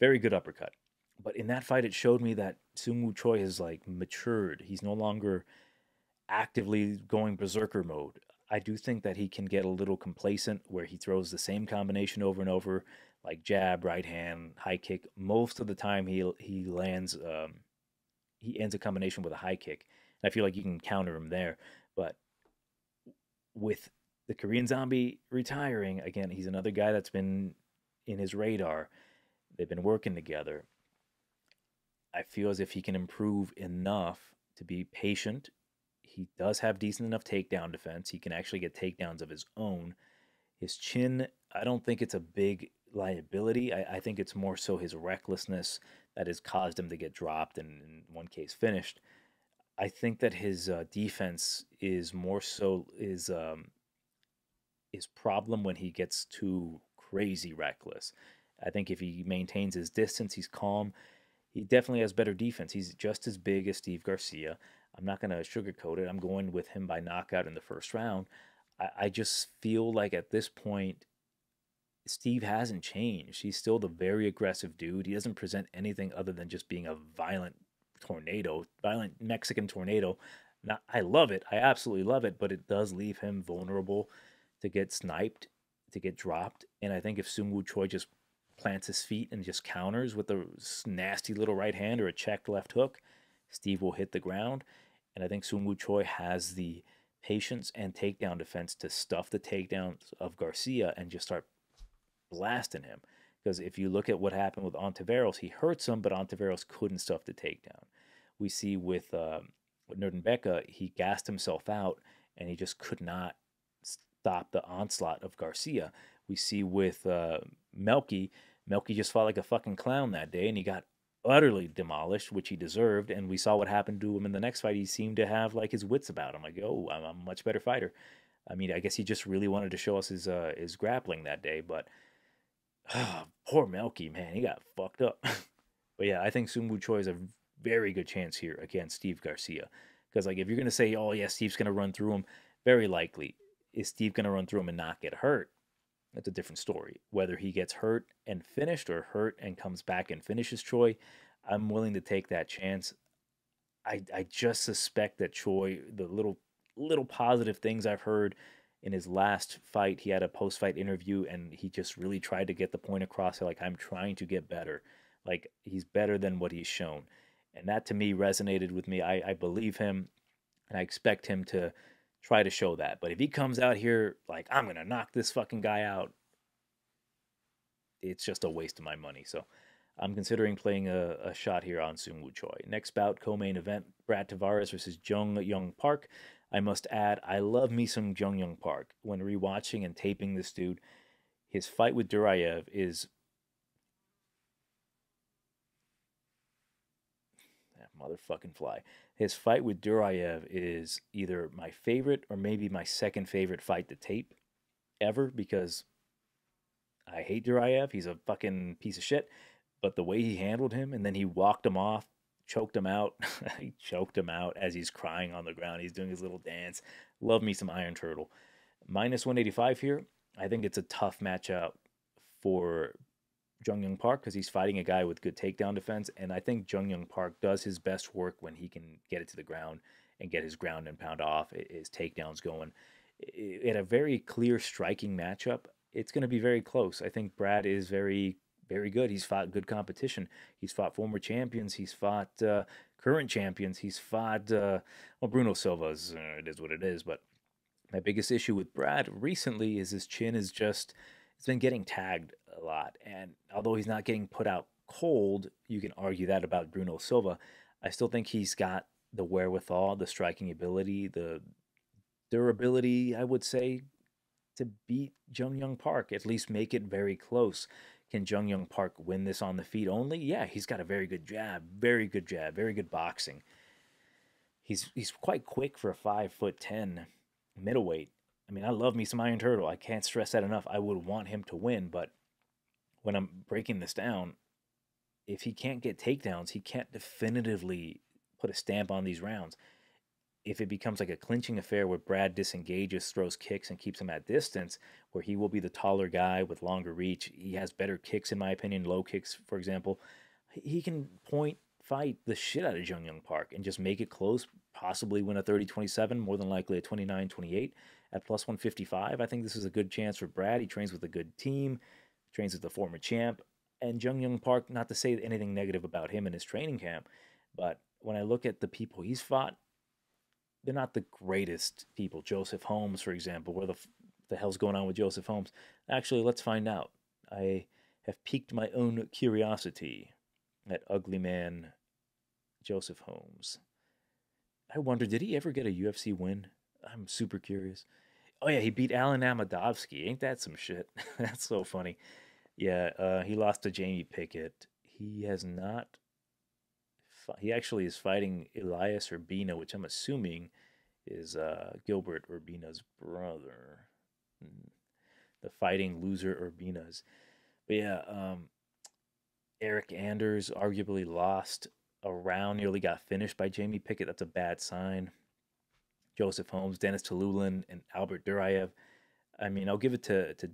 Very good uppercut. But in that fight, it showed me that Seung-Woo Choi has, like, matured. He's no longer actively going berserker mode. I do think that he can get a little complacent where he throws the same combination over and over, like jab, right hand, high kick. Most of the time he he lands, um, he ends a combination with a high kick. I feel like you can counter him there. But with the Korean Zombie retiring, again, he's another guy that's been in his radar. They've been working together. I feel as if he can improve enough to be patient. He does have decent enough takedown defense. He can actually get takedowns of his own. His chin, I don't think it's a big liability. I, I think it's more so his recklessness that has caused him to get dropped and in one case finished. I think that his uh, defense is more so is um, his problem when he gets too crazy reckless. I think if he maintains his distance, he's calm. He definitely has better defense. He's just as big as Steve Garcia. I'm not going to sugarcoat it. I'm going with him by knockout in the first round. I, I just feel like at this point, Steve hasn't changed. He's still the very aggressive dude. He doesn't present anything other than just being a violent tornado, violent Mexican tornado. Now, I love it. I absolutely love it, but it does leave him vulnerable to get sniped, to get dropped. And I think if Seung-Woo Choi just plants his feet and just counters with a nasty little right hand or a checked left hook, Steve will hit the ground. And I think Seung-Woo Choi has the patience and takedown defense to stuff the takedowns of Garcia and just start blasting him. Because if you look at what happened with Ontiveros, he hurts him, but Ontiveros couldn't stuff the takedown. We see with, um, with Nurdenbecka, he gassed himself out, and he just could not stop the onslaught of Garcia. We see with uh, Melky, Melky just fought like a fucking clown that day, and he got utterly demolished, which he deserved, and we saw what happened to him in the next fight. He seemed to have like his wits about him. Like, oh, I'm a much better fighter. I mean, I guess he just really wanted to show us his uh, his grappling that day. But Oh, poor Melky, man. He got fucked up. But yeah, I think Sungwoo Choi has a very good chance here against Steve Garcia. Because like, if you're going to say, oh, yeah, Steve's going to run through him, very likely. Is Steve going to run through him and not get hurt? That's a different story. Whether he gets hurt and finished or hurt and comes back and finishes Choi, I'm willing to take that chance. I, I just suspect that Choi, the little little positive things I've heard in his last fight, he had a post-fight interview and he just really tried to get the point across. Like, I'm trying to get better. Like, he's better than what he's shown. And that, to me, resonated with me. I, I believe him, and I expect him to try to show that. But if he comes out here like, I'm going to knock this fucking guy out, it's just a waste of my money. So I'm considering playing a, a shot here on Sungwoo Choi. Next bout, co-main event, Brad Tavares versus Jeong Yeong Park. I must add, I love me some Jeong Yeong Park. When rewatching and taping this dude, his fight with Duraev is... that motherfucking fly. His fight with Duraev is either my favorite or maybe my second favorite fight to tape ever, because I hate Duraev. He's a fucking piece of shit. But the way he handled him, and then he walked him off, choked him out. He choked him out as he's crying on the ground. He's doing his little dance. Love me some Iron Turtle. minus one eighty-five here. I think it's a tough matchup for Jeong Yeong Park because he's fighting a guy with good takedown defense. And I think Jeong Yeong Park does his best work when he can get it to the ground and get his ground and pound off, his takedowns going. In a very clear striking matchup, it's going to be very close. I think Brad is very... very good. He's fought good competition. He's fought former champions. He's fought uh, current champions. He's fought, uh, well, Bruno Silva's, uh, it is what it is. But my biggest issue with Brad recently is his chin is just, it's been getting tagged a lot. And although he's not getting put out cold, you can argue that about Bruno Silva, I still think he's got the wherewithal, the striking ability, the durability, I would say, to beat Jeong Yeong Park, at least make it very close. Can Jeong Yeong Park win this on the feet only? Yeah, he's got a very good jab, very good jab, very good boxing. He's he's quite quick for a five foot ten middleweight. I mean, I love me some Iron Turtle. I can't stress that enough. I would want him to win, but when I'm breaking this down, if he can't get takedowns, he can't definitively put a stamp on these rounds. If it becomes like a clinching affair where Brad disengages, throws kicks, and keeps him at distance, where he will be the taller guy with longer reach, he has better kicks, in my opinion, low kicks, for example, he can point, fight the shit out of Jeong Yeong Park and just make it close, possibly win a thirty twenty-seven, more than likely a twenty-nine twenty-eight at plus one fifty-five. I think this is a good chance for Brad. He trains with a good team, trains with the former champ, and Jeong Yeong Park, not to say anything negative about him and his training camp, but when I look at the people he's fought, they're not the greatest people. Joseph Holmes, for example. Where the, the hell's going on with Joseph Holmes? Actually, let's find out. I have piqued my own curiosity at Ugly Man Joseph Holmes. I wonder, did he ever get a U F C win? I'm super curious. Oh, yeah, he beat Alan Amadovsky. Ain't that some shit? That's so funny. Yeah, uh, he lost to Jamie Pickett. He has not... He actually is fighting Elias Urbina, which I'm assuming is uh, Gilbert Urbina's brother. The fighting loser Urbina's. But yeah, um, Eric Anders arguably lost a round, nearly got finished by Jamie Pickett. That's a bad sign. Joseph Holmes, Dennis Tululin, and Albert Duraev. I mean, I'll give it to to,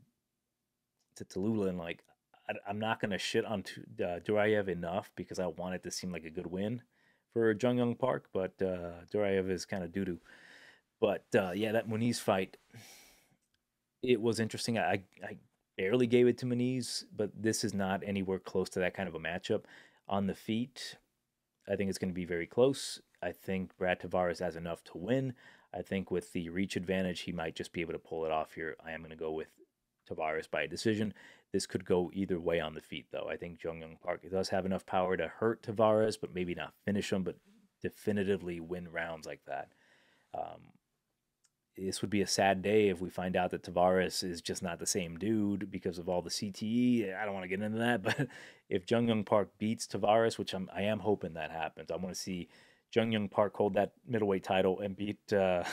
to Tululin, like, I'm not going to shit on uh, Duraev enough because I want it to seem like a good win for Jeong Yeong Park, but uh, Duraev is kind of doo-doo. But, uh, yeah, that Muniz fight, it was interesting. I, I barely gave it to Muniz, but this is not anywhere close to that kind of a matchup. On the feet, I think it's going to be very close. I think Brad Tavares has enough to win. I think with the reach advantage, he might just be able to pull it off here. I am going to go with Tavares by a decision. This could go either way on the feet, though. I think Jeong Yeong Park does have enough power to hurt Tavares, but maybe not finish him, but definitively win rounds like that. Um, this would be a sad day if we find out that Tavares is just not the same dude because of all the C T E. I don't want to get into that, but if Jeong Yeong Park beats Tavares, which I'm, I am hoping that happens, I want to see Jeong Yeong Park hold that middleweight title and beat... Uh,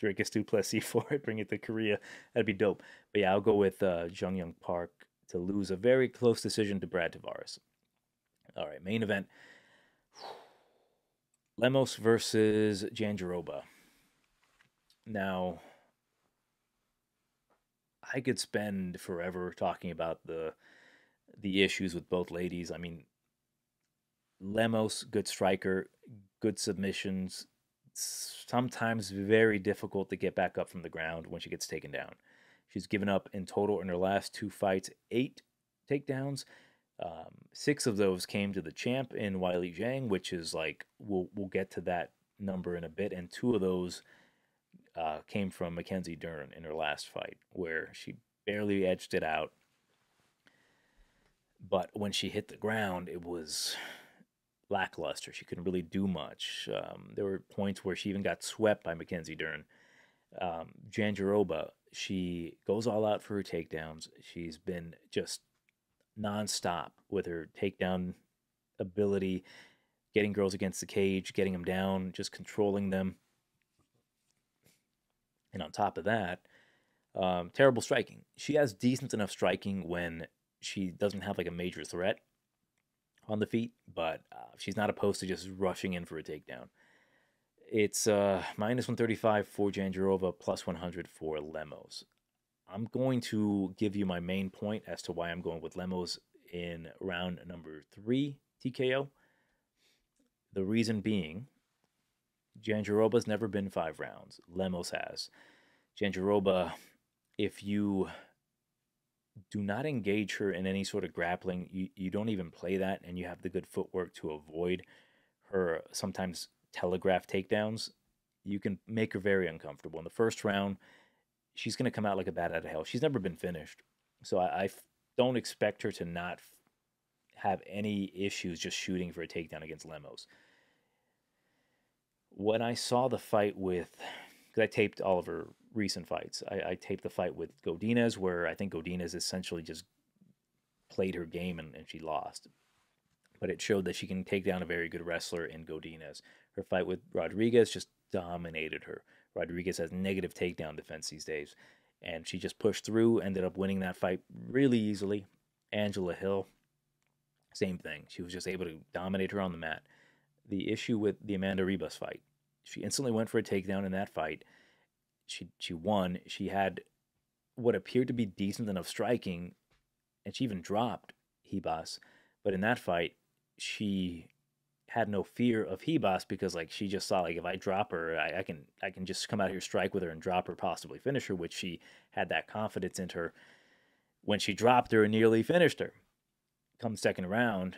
Dricus Duplessis for it, bring it to Korea. That'd be dope. But yeah, I'll go with uh, Jeong Yeong Park to lose a very close decision to Brad Tavares. All right, main event. Lemos versus Jandiroba. Now, I could spend forever talking about the the issues with both ladies. I mean, Lemos, good striker, good submissions, sometimes very difficult to get back up from the ground when she gets taken down. She's given up in total in her last two fights, eight takedowns. Um, six of those came to the champ in Wiley Zhang, which is like, we'll, we'll get to that number in a bit. And two of those uh, came from Mackenzie Dern in her last fight, where she barely edged it out. But when she hit the ground, it was lackluster. She couldn't really do much. Um, there were points where she even got swept by Mackenzie Dern. Um, Jandiroba, she goes all out for her takedowns. She's been just nonstop with her takedown ability, getting girls against the cage, getting them down, just controlling them. And on top of that, um, terrible striking. She has decent enough striking when she doesn't have like a major threat on the feet, but uh, she's not opposed to just rushing in for a takedown. It's uh, minus one thirty-five for Jandiroba, plus one hundred for Lemos. I'm going to give you my main point as to why I'm going with Lemos in round number three T K O. The reason being, Jandiroba's never been five rounds. Lemos has. Jandiroba, if you do not engage her in any sort of grappling, you, you don't even play that, and you have the good footwork to avoid her sometimes telegraph takedowns, you can make her very uncomfortable. In the first round, she's going to come out like a bat out of hell. She's never been finished. So I, I don't expect her to not have any issues just shooting for a takedown against Lemos. When I saw the fight with, because I taped all of her recent fights, I, I taped the fight with Godinez, where I think Godinez essentially just played her game and, and she lost. But it showed that she can take down a very good wrestler in Godinez. Her fight with Rodriguez just dominated her. Rodriguez has negative takedown defense these days, and she just pushed through, ended up winning that fight really easily. Angela Hill, same thing. She was just able to dominate her on the mat. The issue with the Amanda Ribas fight, she instantly went for a takedown in that fight. She, she won. She had what appeared to be decent enough striking, and she even dropped Ribas. But in that fight, she had no fear of Ribas, because like she just saw, like, if I drop her, I, I can I can just come out here, strike with her, and drop her, possibly finish her, which she had that confidence in her. When she dropped her and nearly finished her, come second round,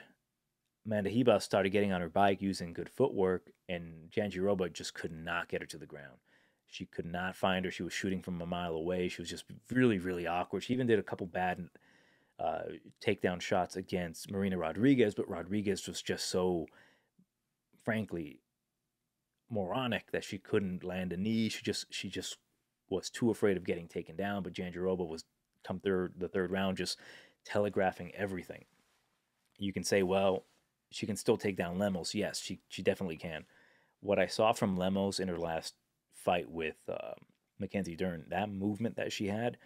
Amanda Ribas started getting on her bike using good footwork, and Jandiroba just could not get her to the ground. She could not find her. She was shooting from a mile away. She was just really, really awkward. She even did a couple bad uh, takedown shots against Marina Rodriguez, but Rodriguez was just so, frankly, moronic that she couldn't land a knee. She just she just was too afraid of getting taken down. But Jandiroba was, come third, the third round, just telegraphing everything. You can say, well, she can still take down Lemos. Yes, she she definitely can. What I saw from Lemos in her last fight with uh, Mackenzie Dern, that movement that she had,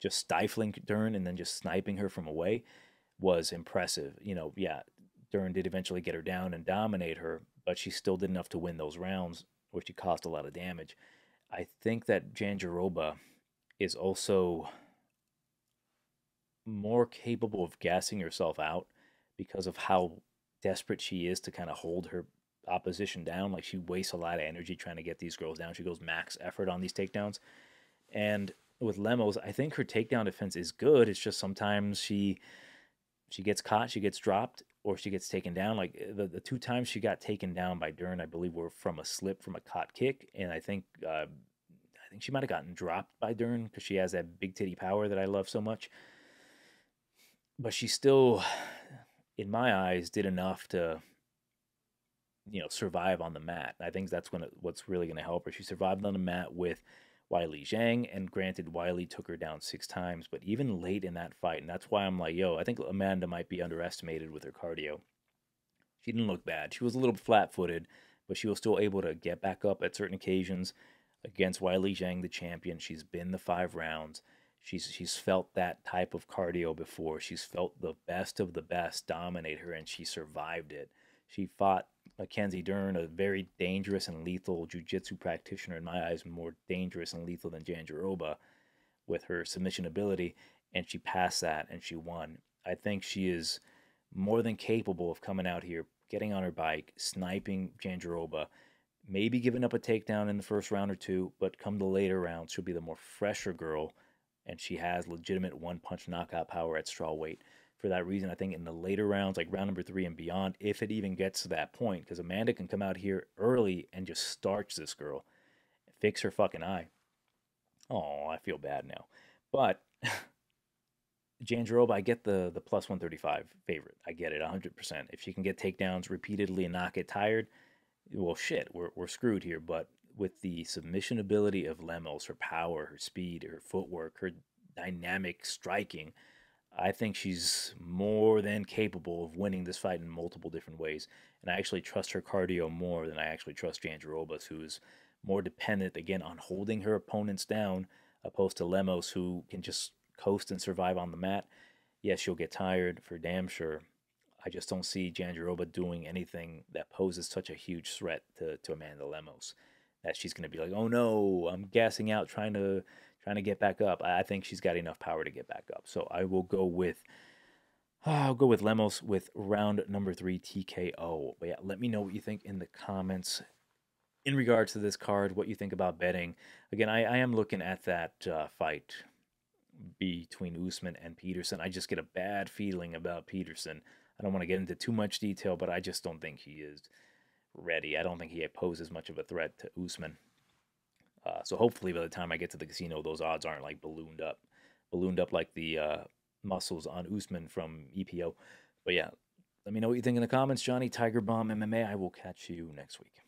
just stifling Dern and then just sniping her from away, was impressive. You know, yeah, Dern did eventually get her down and dominate her, but she still did enough to win those rounds, where she caused a lot of damage. I think that Jandiroba is also more capable of gassing herself out because of how desperate she is to kind of hold her opposition down. Like, she wastes a lot of energy trying to get these girls down. She goes max effort on these takedowns. And with Lemos, I think her takedown defense is good. It's just sometimes she she gets caught, she gets dropped, or she gets taken down. Like, the, the two times she got taken down by Dern, I believe, were from a slip from a caught kick. And I think uh, I think she might have gotten dropped by Dern, because she has that big titty power that I love so much. But she still, in my eyes, did enough to, you know, survive on the mat. I think that's when it, what's really going to help her. She survived on the mat with Wiley Zhang, and granted, Wiley took her down six times, but even late in that fight, and that's why I'm like, yo, I think Amanda might be underestimated with her cardio. She didn't look bad. She was a little flat-footed, but she was still able to get back up at certain occasions against Wiley Zhang, the champion. She's been the five rounds. She's she's felt that type of cardio before. She's felt the best of the best dominate her, and she survived it. She fought Mackenzie Dern, a very dangerous and lethal jiu-jitsu practitioner, in my eyes, more dangerous and lethal than Jandiroba, with her submission ability, and she passed that, and she won. I think she is more than capable of coming out here, getting on her bike, sniping Jandiroba, maybe giving up a takedown in the first round or two, but come the later rounds, she'll be the more fresher girl, and she has legitimate one-punch knockout power at strawweight. For that reason, I think in the later rounds, like round number three and beyond, if it even gets to that point, because Amanda can come out here early and just starch this girl, fix her fucking eye. Oh, I feel bad now. But Jandiroba, I get the, the plus one thirty-five favorite. I get it one hundred percent. If she can get takedowns repeatedly and not get tired, well, shit, we're, we're screwed here. But with the submission ability of Lemos, her power, her speed, her footwork, her dynamic striking, I think she's more than capable of winning this fight in multiple different ways. And I actually trust her cardio more than I actually trust Jandiroba, who's more dependent, again, on holding her opponents down, opposed to Lemos, who can just coast and survive on the mat. Yes, she'll get tired, for damn sure. I just don't see Jandiroba doing anything that poses such a huge threat to, to Amanda Lemos, that she's going to be like, oh no, I'm gassing out, trying to trying to get back up. I think she's got enough power to get back up. So I will go with, oh, I'll go with Lemos with round number three T K O. But yeah, let me know what you think in the comments in regards to this card, what you think about betting. Again, I, I am looking at that uh, fight between Usman and Peterson. I just get a bad feeling about Peterson. I don't want to get into too much detail, but I just don't think he is ready. I don't think he poses much of a threat to Usman. Uh, so hopefully by the time I get to the casino, those odds aren't like ballooned up. Ballooned up like the uh, muscles on Usman from E P O. But yeah, let me know what you think in the comments. Johnny Tiger Bomb M M A. I will catch you next week.